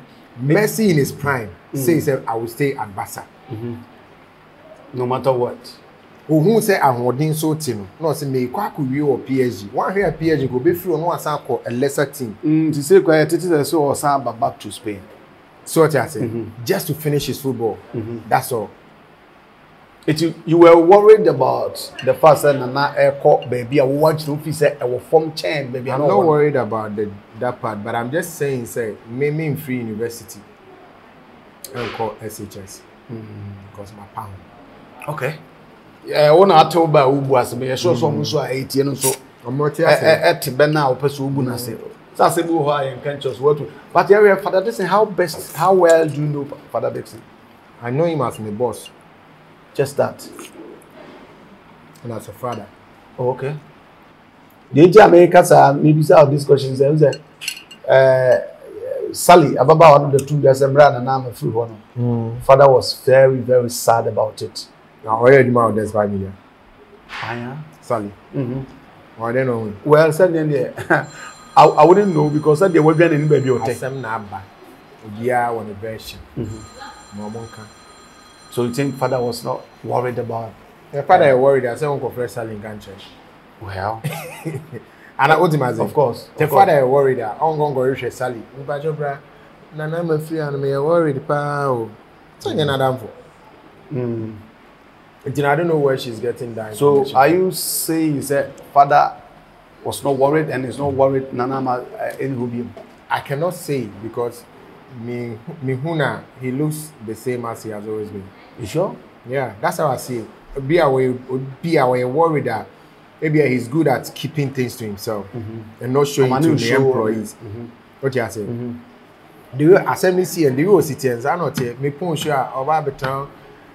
Messi in his prime says I will stay at Barca. No matter what. Who say I'm holding so team? No, say me kwaku we or PSG. One here PSG go be free on one san call a lesser team. To say quiet it is so or san back to Spain. So what I say? Just to finish his football. That's all. You were worried about the fact that Nana Airport baby I watch no fit say I will form chain baby. I'm not worried about that part, but I'm just saying say me in free university. I call SHS. Because my pound. Okay. Yeah, one October Ubu as me show some so 8 years and so. I'm not here. Now person Ubu na say. That's say who I am can just what. But here we Father Dixon, how well do you know Father Dixon? I know him as my boss. Just that. And as a father. Oh, okay. The Americans are maybe out these questions. Sally, Ababa one of the two guys and I'm a free one. Father was very, very sad about it. Now, already my dad's 5 million. Aya, Sally. I don't know. Well, suddenly there, I wouldn't know because they were going to be okay. Some number, yeah, one version. So you think Father was not worried about? Yeah, Father worried. I said, "Uncle Fred Sally in country." Well. And I would imagine, of course. The father is worried that I'm going to reach a Sally. But your brother, Nana, I'm free and I'm worried. So you're not done for. I don't know where she's getting that. So are you saying that Father was not worried and is not worried Nana in Rubio? I cannot say because Mihuna, he looks the same as he has always been. You sure? Yeah, that's how I see it. Be away worried that. Maybe he's good at keeping things to himself and not showing to the employees. What you are saying? The assembly and the real citizens are not here. Me point sure over the town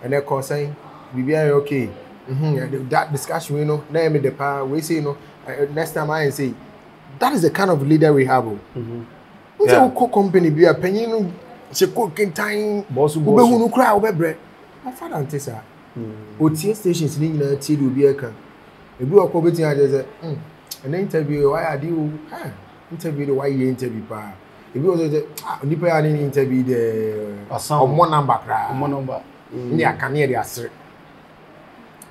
and they're concerned. We be okay. That discussion, you know, let me the power. We say, you know, next time I say, that is the kind of leader we have. We say, we company be a penny, she cooking time. Boss, we no cry, we bread. My father and Tessa. OTA stations, you know, till you be a. If you are competing, I just say, an interview, why are you interview? Why you interview? If you say, I didn't interview the one number. I can hear the answer.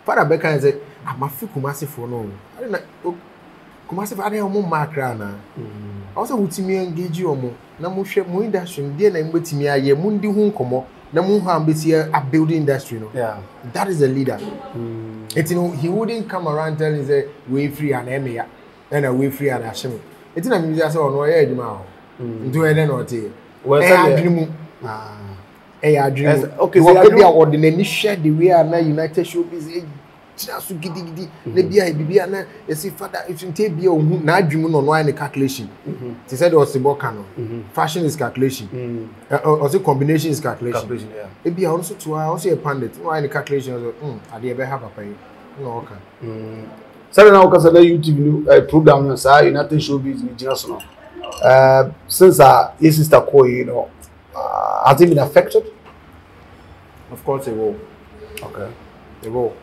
Father Becker said, I'm a few kumasi for no. I don't know. Kumasi fa ade mo makra na. Also wutimi engage omo na mo hwe mo industry de na mbetimi aye mo ndi hu nkomo na mo ha mbeti a building industry no. Yeah. That is a leader. It you know he wouldn't come around telling say we free and emeya and we free and ashim. It na me say ono ye aduma ho. Ndu ele no te. Well say ah okay, so you are ordinary share the way na United Showbiz. Just gidi gidi na bia bibia na esi father if you take bia ohu na adwum no no any calculation they said was boka no fashion is calculation also combination is calculation e bia also to also a pandit no any calculation also ade be have papa no okay so now because the YouTube program no say United Showbiz ni just no since his sister call you know has it been affected? Of course it will. Okay, it will.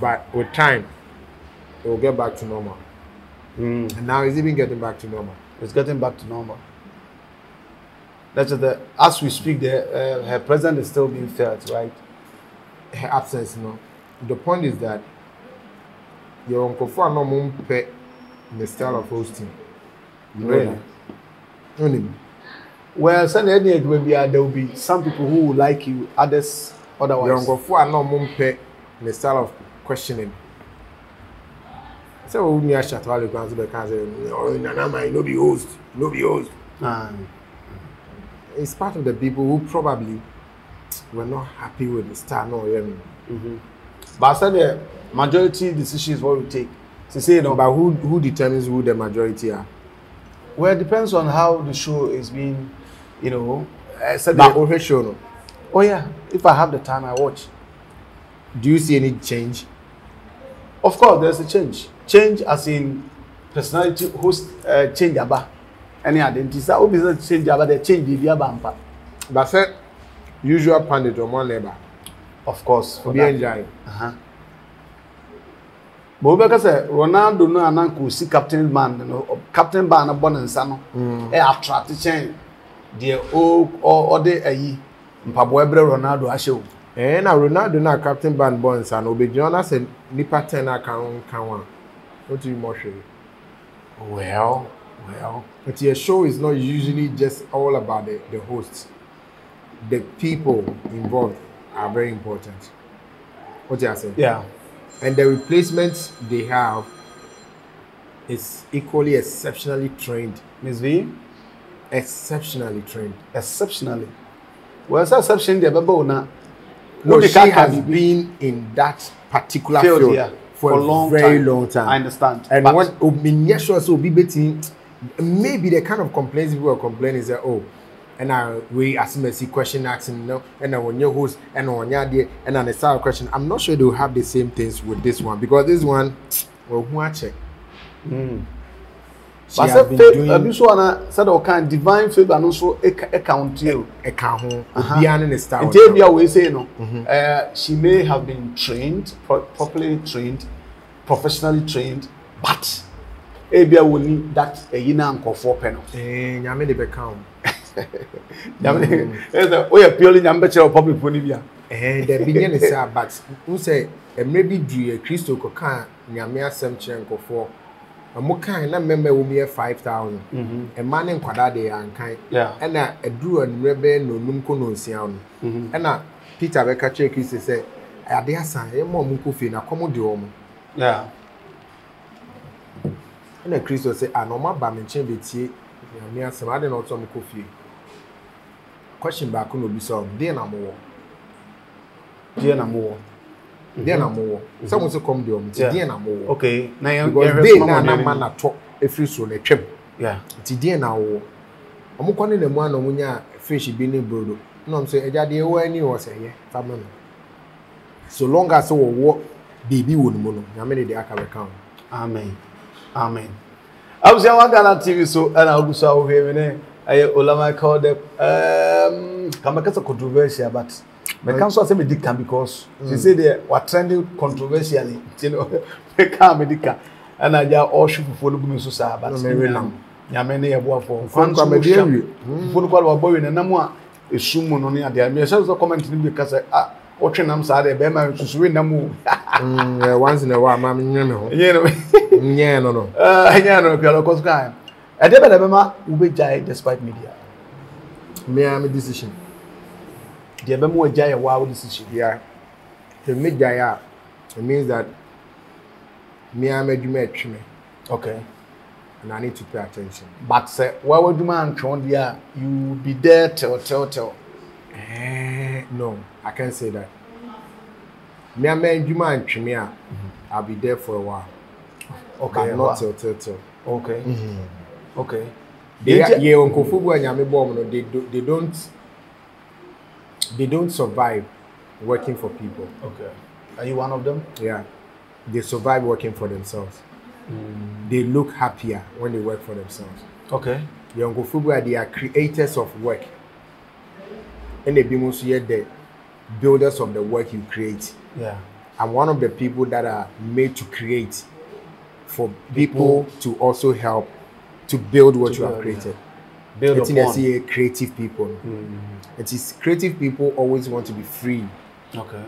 But with time, it will get back to normal. And now it's even getting back to normal. It's getting back to normal. That's the as we speak, her presence is still being felt, right? Her absence, no. The point is that your uncle for no mum pet in the style of hosting. Really? Only. Well, suddenly there will be some people who will like you, others otherwise. Your uncle for no mum pet in the style of questioning. So we are shut all because they can say, "Oh, Nana, my no be host, no be host." It's part of the people who probably were not happy with the star, no, yeah. But so the majority decision is what we take. To say, you know, but who determines who the majority are? Well, it depends on how the show is being, you know. But show, no? Oh yeah, if I have the time, I watch. Do you see any change? Of course, there's a change. Change as in personality host change aba. Any identity. So business change aba, they change the via bampa. But sir, usual pandit or more labor. Of course. For that. But because Ronaldo no anan could see captain man, you know, captain ban abundance no. He attract change. The or the ayi. Mpaboebre Ronaldo ashe. And now Ronaldo na captain band bonds and Obejona said Nipa Tena can one. What do you more show? Well. But your show is not usually just all about the hosts. The people involved are very important. What you are saying? Yeah. And the replacements they have is equally exceptionally trained. Ms. V? Exceptionally trained. Exceptionally. Well, it's exceptionally now. No, she has been in that particular field yeah, for a long very time. Long time. I understand. And but what maybe the kind of complaints people are complaining is that oh, and I we ask mercy question asking no, and I want your host and on your day and on the style question. I'm not sure they'll have the same things with this one because this one well who I check. She has been doing. Said divine favor and also she may have been trained, properly trained, professionally trained, but Abia will need that a yina and for panel. Yame de Beckham. Yame, purely number of public Bolivia. Eh, the beginning is a but who say, and maybe do a crystal cocaine, Yamea Semchen for. A Mokan, I remember, will be 5,000. A man in Quadade and kind, and I drew and rebel no Nunco no Sian. And I, Peter Becker check is to say, I dare sign a more Mukufina, Commodome. Yeah. And a Christo say, I know my bamming chamber tea, and me and some other not some coffee. Question back will be solved, dear no more. Dear no more. Then I'm more. Someone to come down. Then I'm more. Okay. Now because they na talk every so they trip. Yeah. Today now, I'm going to one on your fish being brodo. No, I'm saying that they were any or say yeah, family. So long as we walk, baby would mono. How many they are come? Amen. Amen. I was One Ghana TV so and I was over here. I Olama called them. Come back as a controversial, but. But council say me can because she say they were trending controversially, you know. Me can medical, and I just all shoot for follow so sad. But me for. Fun kwa follow kwa boy na na mo a sumo no ni ade. Me say so comment ni because ah o twenam sa ade be ma susuwe na mo. Once in a while, ma me. You know. no. I never despite media. Me am a decision. The Abemu a jaya wow decision. Yeah. To me jaya, it means that me am a judge me. Okay. And I need to pay attention. But say, why would you man turn there? You be there tell. No, I can't say that. Me am a judge me. I'll be there for a while. Okay. But not tell. Okay. Mm-hmm. Okay. They don't survive working for people. Okay. Are you one of them? Yeah. They survive working for themselves. Mm. They look happier when they work for themselves. Okay. They are creators of work. And they are the builders of the work you create. Yeah. I'm one of the people that are made to create. For people to also help to build what you have created. Yeah. Build upon. I see creative people. Mm-hmm. It is creative people always want to be free. Okay.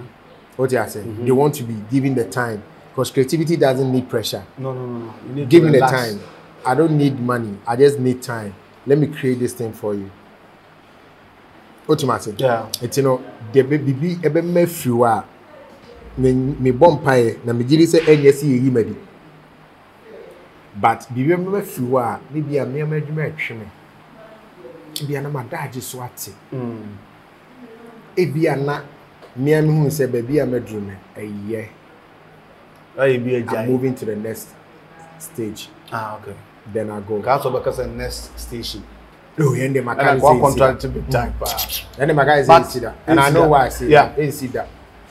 What do I say? Mm-hmm. They want to be given the time because creativity doesn't need pressure. No. You need given the time. I don't need money. I just need time. Let me create this thing for you. Automatic. Yeah. It's the baby me free. Me bomb pie. Na me jiri se NSC yi medi. But be remember few are maybe a mere medicine. Be an amadage swati. It be a not near me who said, baby, a medrum a year. I be a giant moving to the next stage. Ah, okay. Then I go. Castle because the next station. No, and the Macan contract to be time. And the Macan is that. And I know why I say that. Yeah, see that.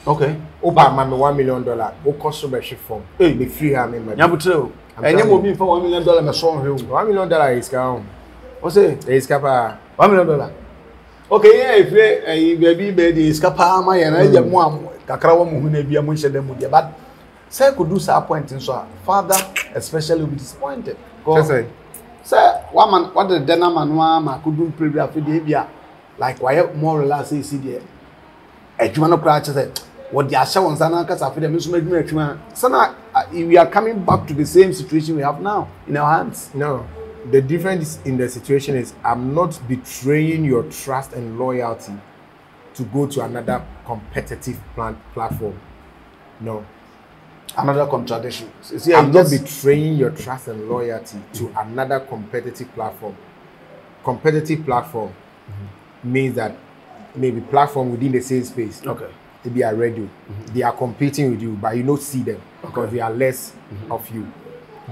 Okay. Obama, $1 million. O cost of a shift form. Be free hand in my number two. And you will be for $1 million a strong room. $1 million is gone. What's it? It's capa. $1 million. Okay, yeah, if a baby is capa, my and I am one. Kakrawam who may be a much of them with you. But sir could do some pointing, so father especially will be disappointed. Sir, woman, what the dinner man, I could do previous behavior. Like, why more or less is it? A human crouch said. What the Asha wants, we are coming back to the same situation we have now in our hands. No, the difference in the situation is I'm not betraying your trust and loyalty to go to another competitive platform. No, another contradiction. See, I'm not betraying your trust and loyalty to another competitive platform. Competitive platform means that maybe platform within the same space. Okay. They are ready. They are competing with you, but you don't see them because they are less of you.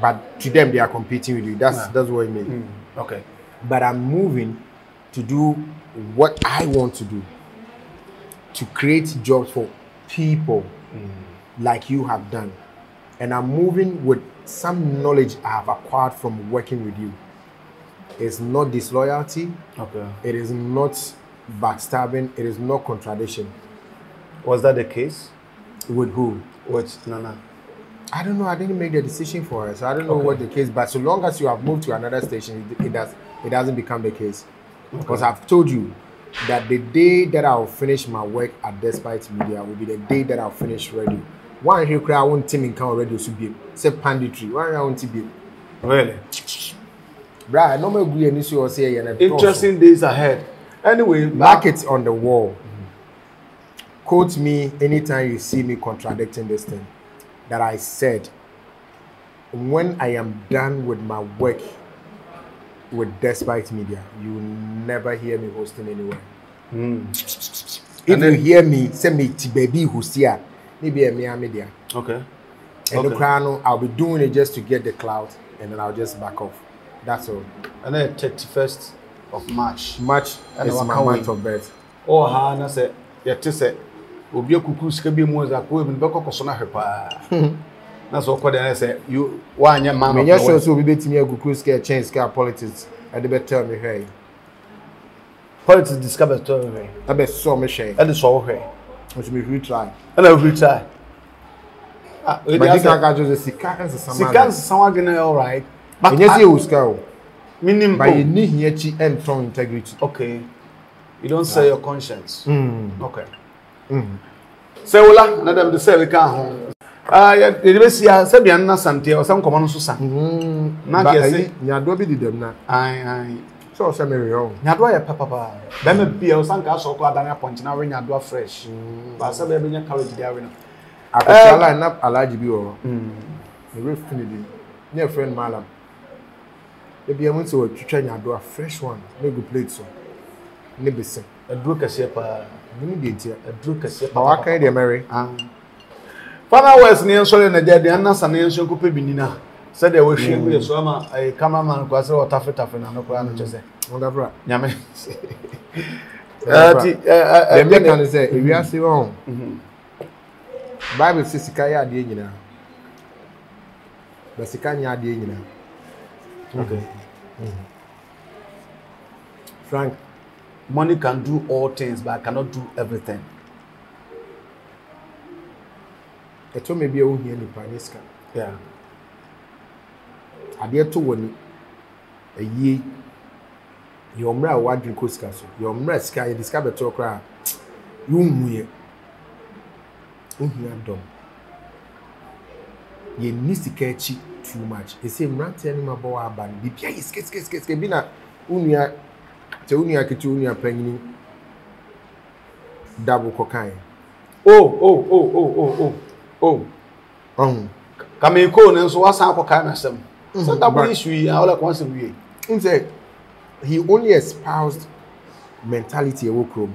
But to them, they are competing with you. That's what I mean. Okay. But I'm moving to do what I want to do, to create jobs for people like you have done. And I'm moving with some knowledge I have acquired from working with you. It's not disloyalty. Okay. It is not backstabbing. It is not contradiction. Was that the case? With who? With Nana? I don't know. I didn't make the decision for her, so I don't know what the case. But so long as you have moved to another station, it doesn't become the case. Because I've told you that the day that I'll finish my work at Despite Media will be the day that I'll finish radio. Why you cry? I won't team in count radio should be say panditry. Why I won't be really, bruh. No more agree and you say interesting days ahead. Anyway, mark it on the wall. Quote me anytime you see me contradicting this thing that I said. When I am done with my work with Despite Media, you never hear me hosting anywhere. If you hear me, send me to baby who's here, maybe a media. Okay. And the crown, I'll be doing it just to get the clout, and then I'll just back off. That's all. And then 31st of March. March and is my month of birth. Oh, Hannah said, yeah, to say. That's what I said. You, why, your mamma, yes, also be beating me a Kukuska change scale politics at the better me. Hey, politics discovered me. I bet so much shame. I just saw her, which may retry. And I'll retry. I think I just see cans and some cans. Someone can all right, but yes, you will meaning by you need yet and from integrity. Okay. You don't say your conscience. Okay. Say, well, let them say we can't. Father was near Solid and the Annas and Nancy Coopy Binina. Said they were shooting with a swammer, a cameraman, Quasso or Taffet and no plan. Whatever. Yamen. I can say, if you ask your own Bible says, Kaya Dina. But Sikanya Dina. Okay. Frank, money can do all things, but I cannot do everything. It may be only in the Panisca. Yeah. I dare to win a ye your umbrella wadrin coascastle. Your umbrella sky discovered to cry. You wear. Unhear dumb. Ye need to catch it too much. The same rat animal boa band. The pia is kiss cabina. Unia Tunia Kitunia penny double cocaine. Oh. Oh, Kamiko, and so what's up for kindness? So that issue, all at once a week. He only espoused mentality of Okrom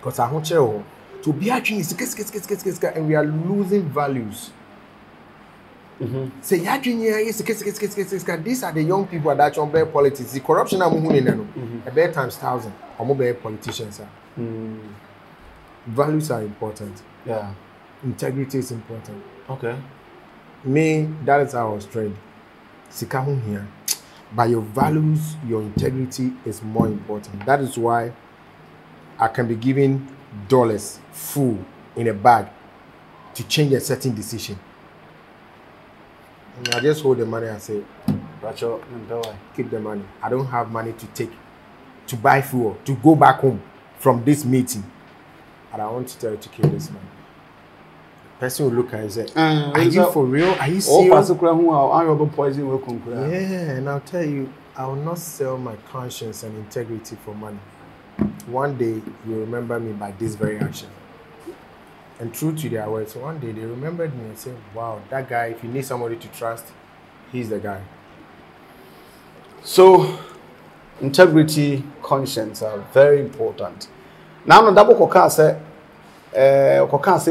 because I want you to be actually kiss, and we are losing values. Say, Yajin, yes, kiss. These are the young people that on bear politics. The corruption I'm winning a bear times 1,000 or more bear politicians. Values are important. Yeah. Integrity is important. Okay. Me, that is how I was trained. Sikamu here. By your values, your integrity is more important. That is why I can be given dollars full in a bag to change a certain decision. And I just hold the money and say, keep the money. I don't have money to take, to buy fuel, to go back home from this meeting. And I want to tell you to keep this money. Person will look at it and say, are you for real? Are you serious? Yeah, and I'll tell you, I will not sell my conscience and integrity for money. One day, you remember me by this very action. And true to their words, one day they remembered me and said, wow, that guy, if you need somebody to trust, he's the guy. So, integrity, conscience are very important. Now, I'm double coca said, produce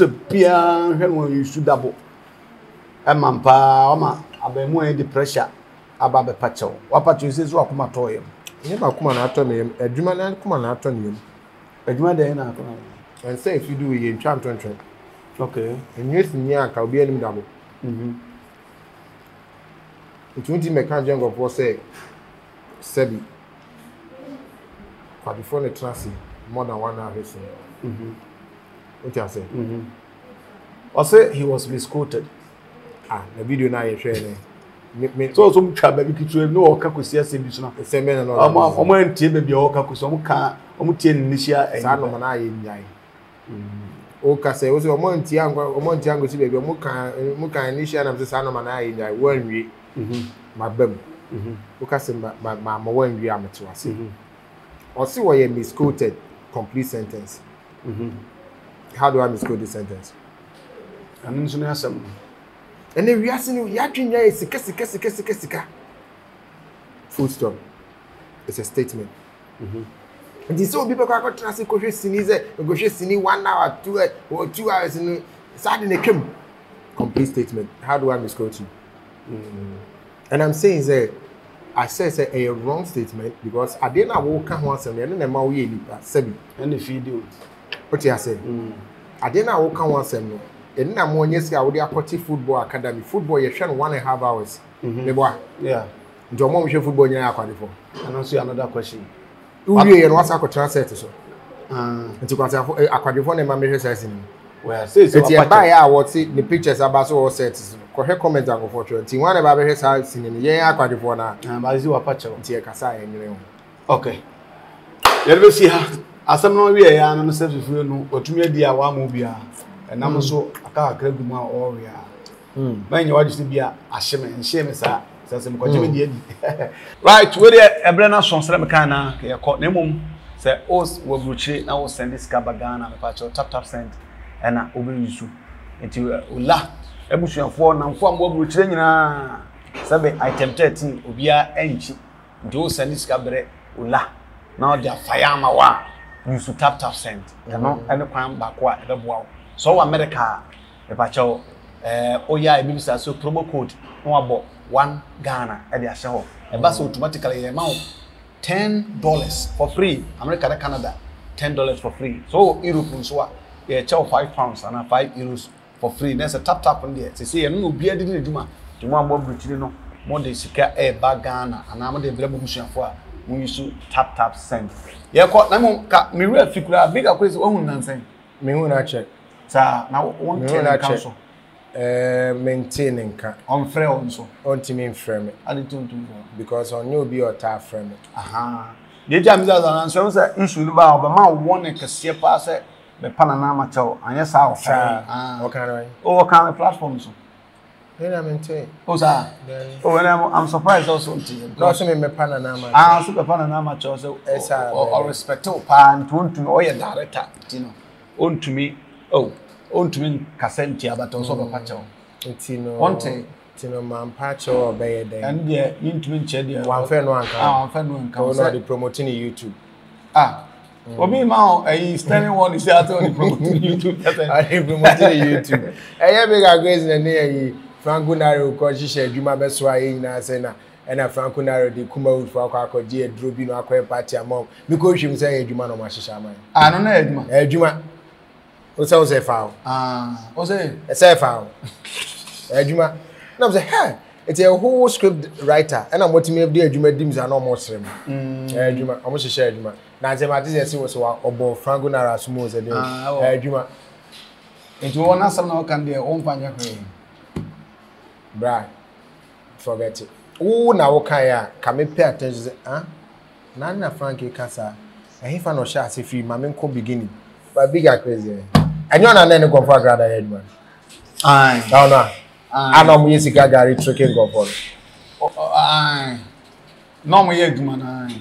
a beer when you should double. A mampa, I've more in the pressure about the patch. What patch is what my toy? Never come on after me, a German and come on after you. A German and say if you do, you enchant to entrance. Okay. And yes, in Yank, I'll be in double. It won't make a young of what say Sebi. But before the transit. More than 1 hour, what you say? I say he was misquoted. Ah, the video now you share. So some trouble because you know how can see us in this now. Same man, no. I'm on TV, baby. How can we see? I'm on TV Indonesia. Sad no man, I enjoy. Oh, because I was on TV. I'm on TV, baby. I'm on Indonesia. I'm just sad no man, I enjoy. One week, my bum. Because my one week I'm at work. Or see why you misquoted. Complete sentence. How do I misquote this sentence? I'm not sure something. And then we are saying we are doing this. Sika. Full stop. It's a statement. And these old people go translate go share sini 1 hour, 2 hours. You know, suddenly come. Complete statement. How do I misquote you? And I'm saying that. I said a wrong statement because I didn't walk once and then I'm away and the video. What you say? I didn't walk once and then I'm on yes, I would have football academy. Football, you shall 1.5 hours. Yeah. Your mom should football in your for. And also another question. What's I could translate to so? And to consider a quadriphone and my measure says well, since you buy out the pictures about all sets. Correct comments are unfortunately. One about his house in the year, California, and by you apache on Tia Casai and your own. Okay. Let me see her. As I'm not here, I'm not certain if you know what to me, dear, one movie. and I'm so a car crack or we are. Man, you always be a shame and shame, sir. Right, where a brand of Sonsramacana, they are called Nemum, say, oh, was Ruchi, now send this cabagana, a patch of tap sent, and I obey you. Until Ula, a bush and four, now form what Ruchina. Sabe, I tempted him, Ubia, and she, do send this cabaret, Ula. Now they are Fayamawa, you should tap sent, you know, and the crime backward, the wow. So America, a patch of, oh, yeah, I mean, so promo code, no about. One Ghana at the Ashaw. And that's automatically the amount $10 for free. America, Canada, $10 for free. So, Europe, so yeah, £5 and €5 for free. There's a tap on there. They say, no, be a didn't do much. You want more Britain, more than secure air back Ghana, and I'm the Bravo Mushin for when you shoot tap send. Yeah, caught Namon Cap, Mirror Figura, bigger quiz, own nonsense. Mehuna check. Sir, now one council. Maintaining car on frame so on team frame I didn't do because on you be your tar frame aha the jam is an answer issue about the man one a cassia pass it the panama chow and yes how what kind of platform so then I maintain oh sir oh and I'm surprised also because me panama ah super panama chow so or respect and to know your director you know on to me oh on to me, Cassentia, but also a patch. It's in Monte, Tinoman patch or Bay Day. And yeah, intimate Chedia, one friend, one comes already promoting YouTube. Ah, for me, now a standing one is out on promoting YouTube. I promoting YouTube. I have a grace in the near Frankunaro, because she said, you my best way in Asena, and a Frankunaro de Kumo for Kakodia, Drubino, Aqua Patch among because she was a Juman or Mashishaman. I don't know, Edma. What's all say foul? Ah, what's it? It's a foul. Eduma. No, hey, it's a whole script writer, and I'm what you may have the Eduma dims are no more stream. Eduma, I must share Eduma. Now, the Matizas was about Franco Nara Smooth and Eduma. It will not somehow can be a home panya. Bra, forget it. Oh, now, Kaya, come in, pay attention. Ah, Nana Frankie Casa, and he found a shot if you, my men could beginning. But bigger crazy. And you're not any comfort rather head man. Aye. No, no. I know me is a gagari tricking comfort. Aye. No, me egg man. Aye.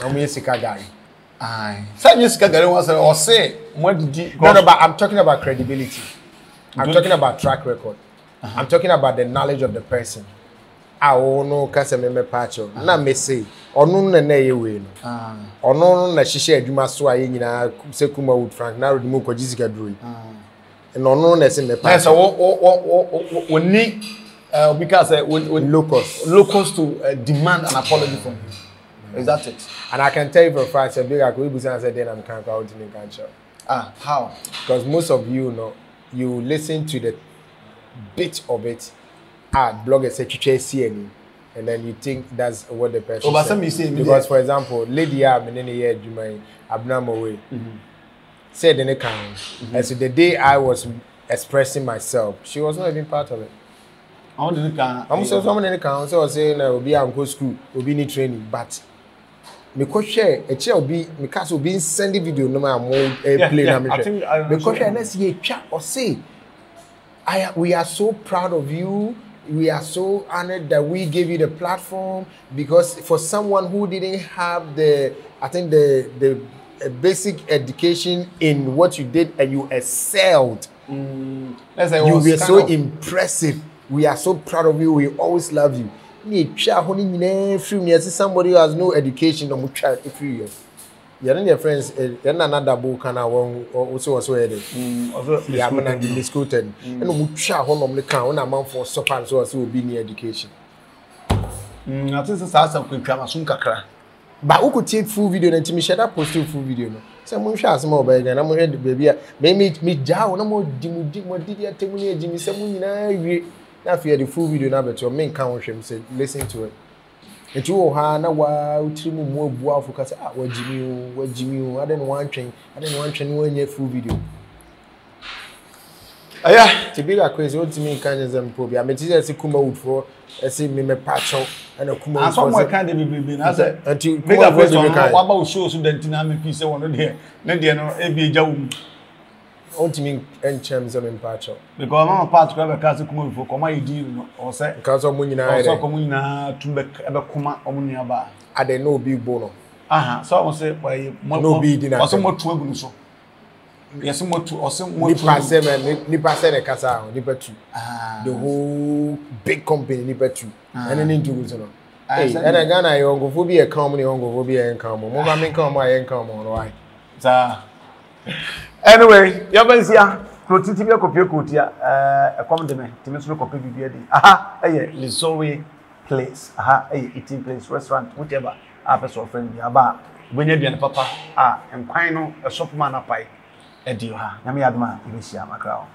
No, me is a gagari. Aye. Some you scagari was or say, what did you go about? I'm talking about credibility. I'm talking about track record. I'm talking about the knowledge of the person. I won't know Casameme Pacho. Not me say, or no, nay, will. Or no, that she shared you must sway in a Sekuma wood Frank Narrow Moko Jisica Drew. And on no, that's in the past. Or Nick, because when locals to demand an apology from him. Is that it? And I can tell you for a fact, a big agreeable answer then I'm can't go out in the country. Ah, how? Because most of you know, you listen to the bit of it. Bloggers say you see any, and then you think that's what the person. Oh, but some you see because, for example, lady I'm in any year you my abnormal way. Said in a kind, and so the day I was expressing myself, she was not even part of it. I do not I'm so someone in the council was saying I will be I'm go school, will be need training, but me coach a chair will be because will be sending video no matter more play na me. Because I next year chat or say, I we are so proud of you. We are so honored that we gave you the platform because for someone who didn't have the, I think the basic education in what you did and you excelled, you were so impressive. We are so proud of you. We always love you. Somebody who has no education, you are your friends. Another book and I also was ready. You have been disputed. And we shall hold on the count. I'm for support, so as will be near education. I think that's some quick grammar soon. But who could take full video and Timmy Shadda posted full video? Someone shall small by then. I'm going to be here. Maybe me down. No more Dimmy, Timmy, Jimmy, someone. Now, if you had the full video number to your main count, said, listen to it. And you are now more boy focus. Ah, what Jimmy, I didn't want to one year full video. Yeah, to be like crazy, what to me kind of them probably. I mean, it's a Kuma wood for a see me patch out and a Kuma. I saw my kind of baby. I said, until make a voice on how about shows that dynamic piece. I want to hear. Then, you know, every job. Ultimate and champs of Impacho. Because I'm a part of a Casacum for Commodine or Saint Casamuna, Comuna, Tumbek, Abacuma, Omunia. I did no big bono. Aha, so I will say, why no be dinner or somewhat to Abuso. Yes, somewhat to or somewhat Nipasena Casa, Nipertu. The whole big company, Nipertu, and an individual. And a Ghana, I will be a company, I will be an income, or my income, all right. Anyway, you have been here. Protecting your copy of Kutia, a compliment to Miss Copy BBD. Aha, a Lissowe place, aha, a eating place, restaurant, whatever. A person friend, a bar, when you be papa, ah, and quino, a shop man, a pie, a deal. Let me add my Initiam, a crown.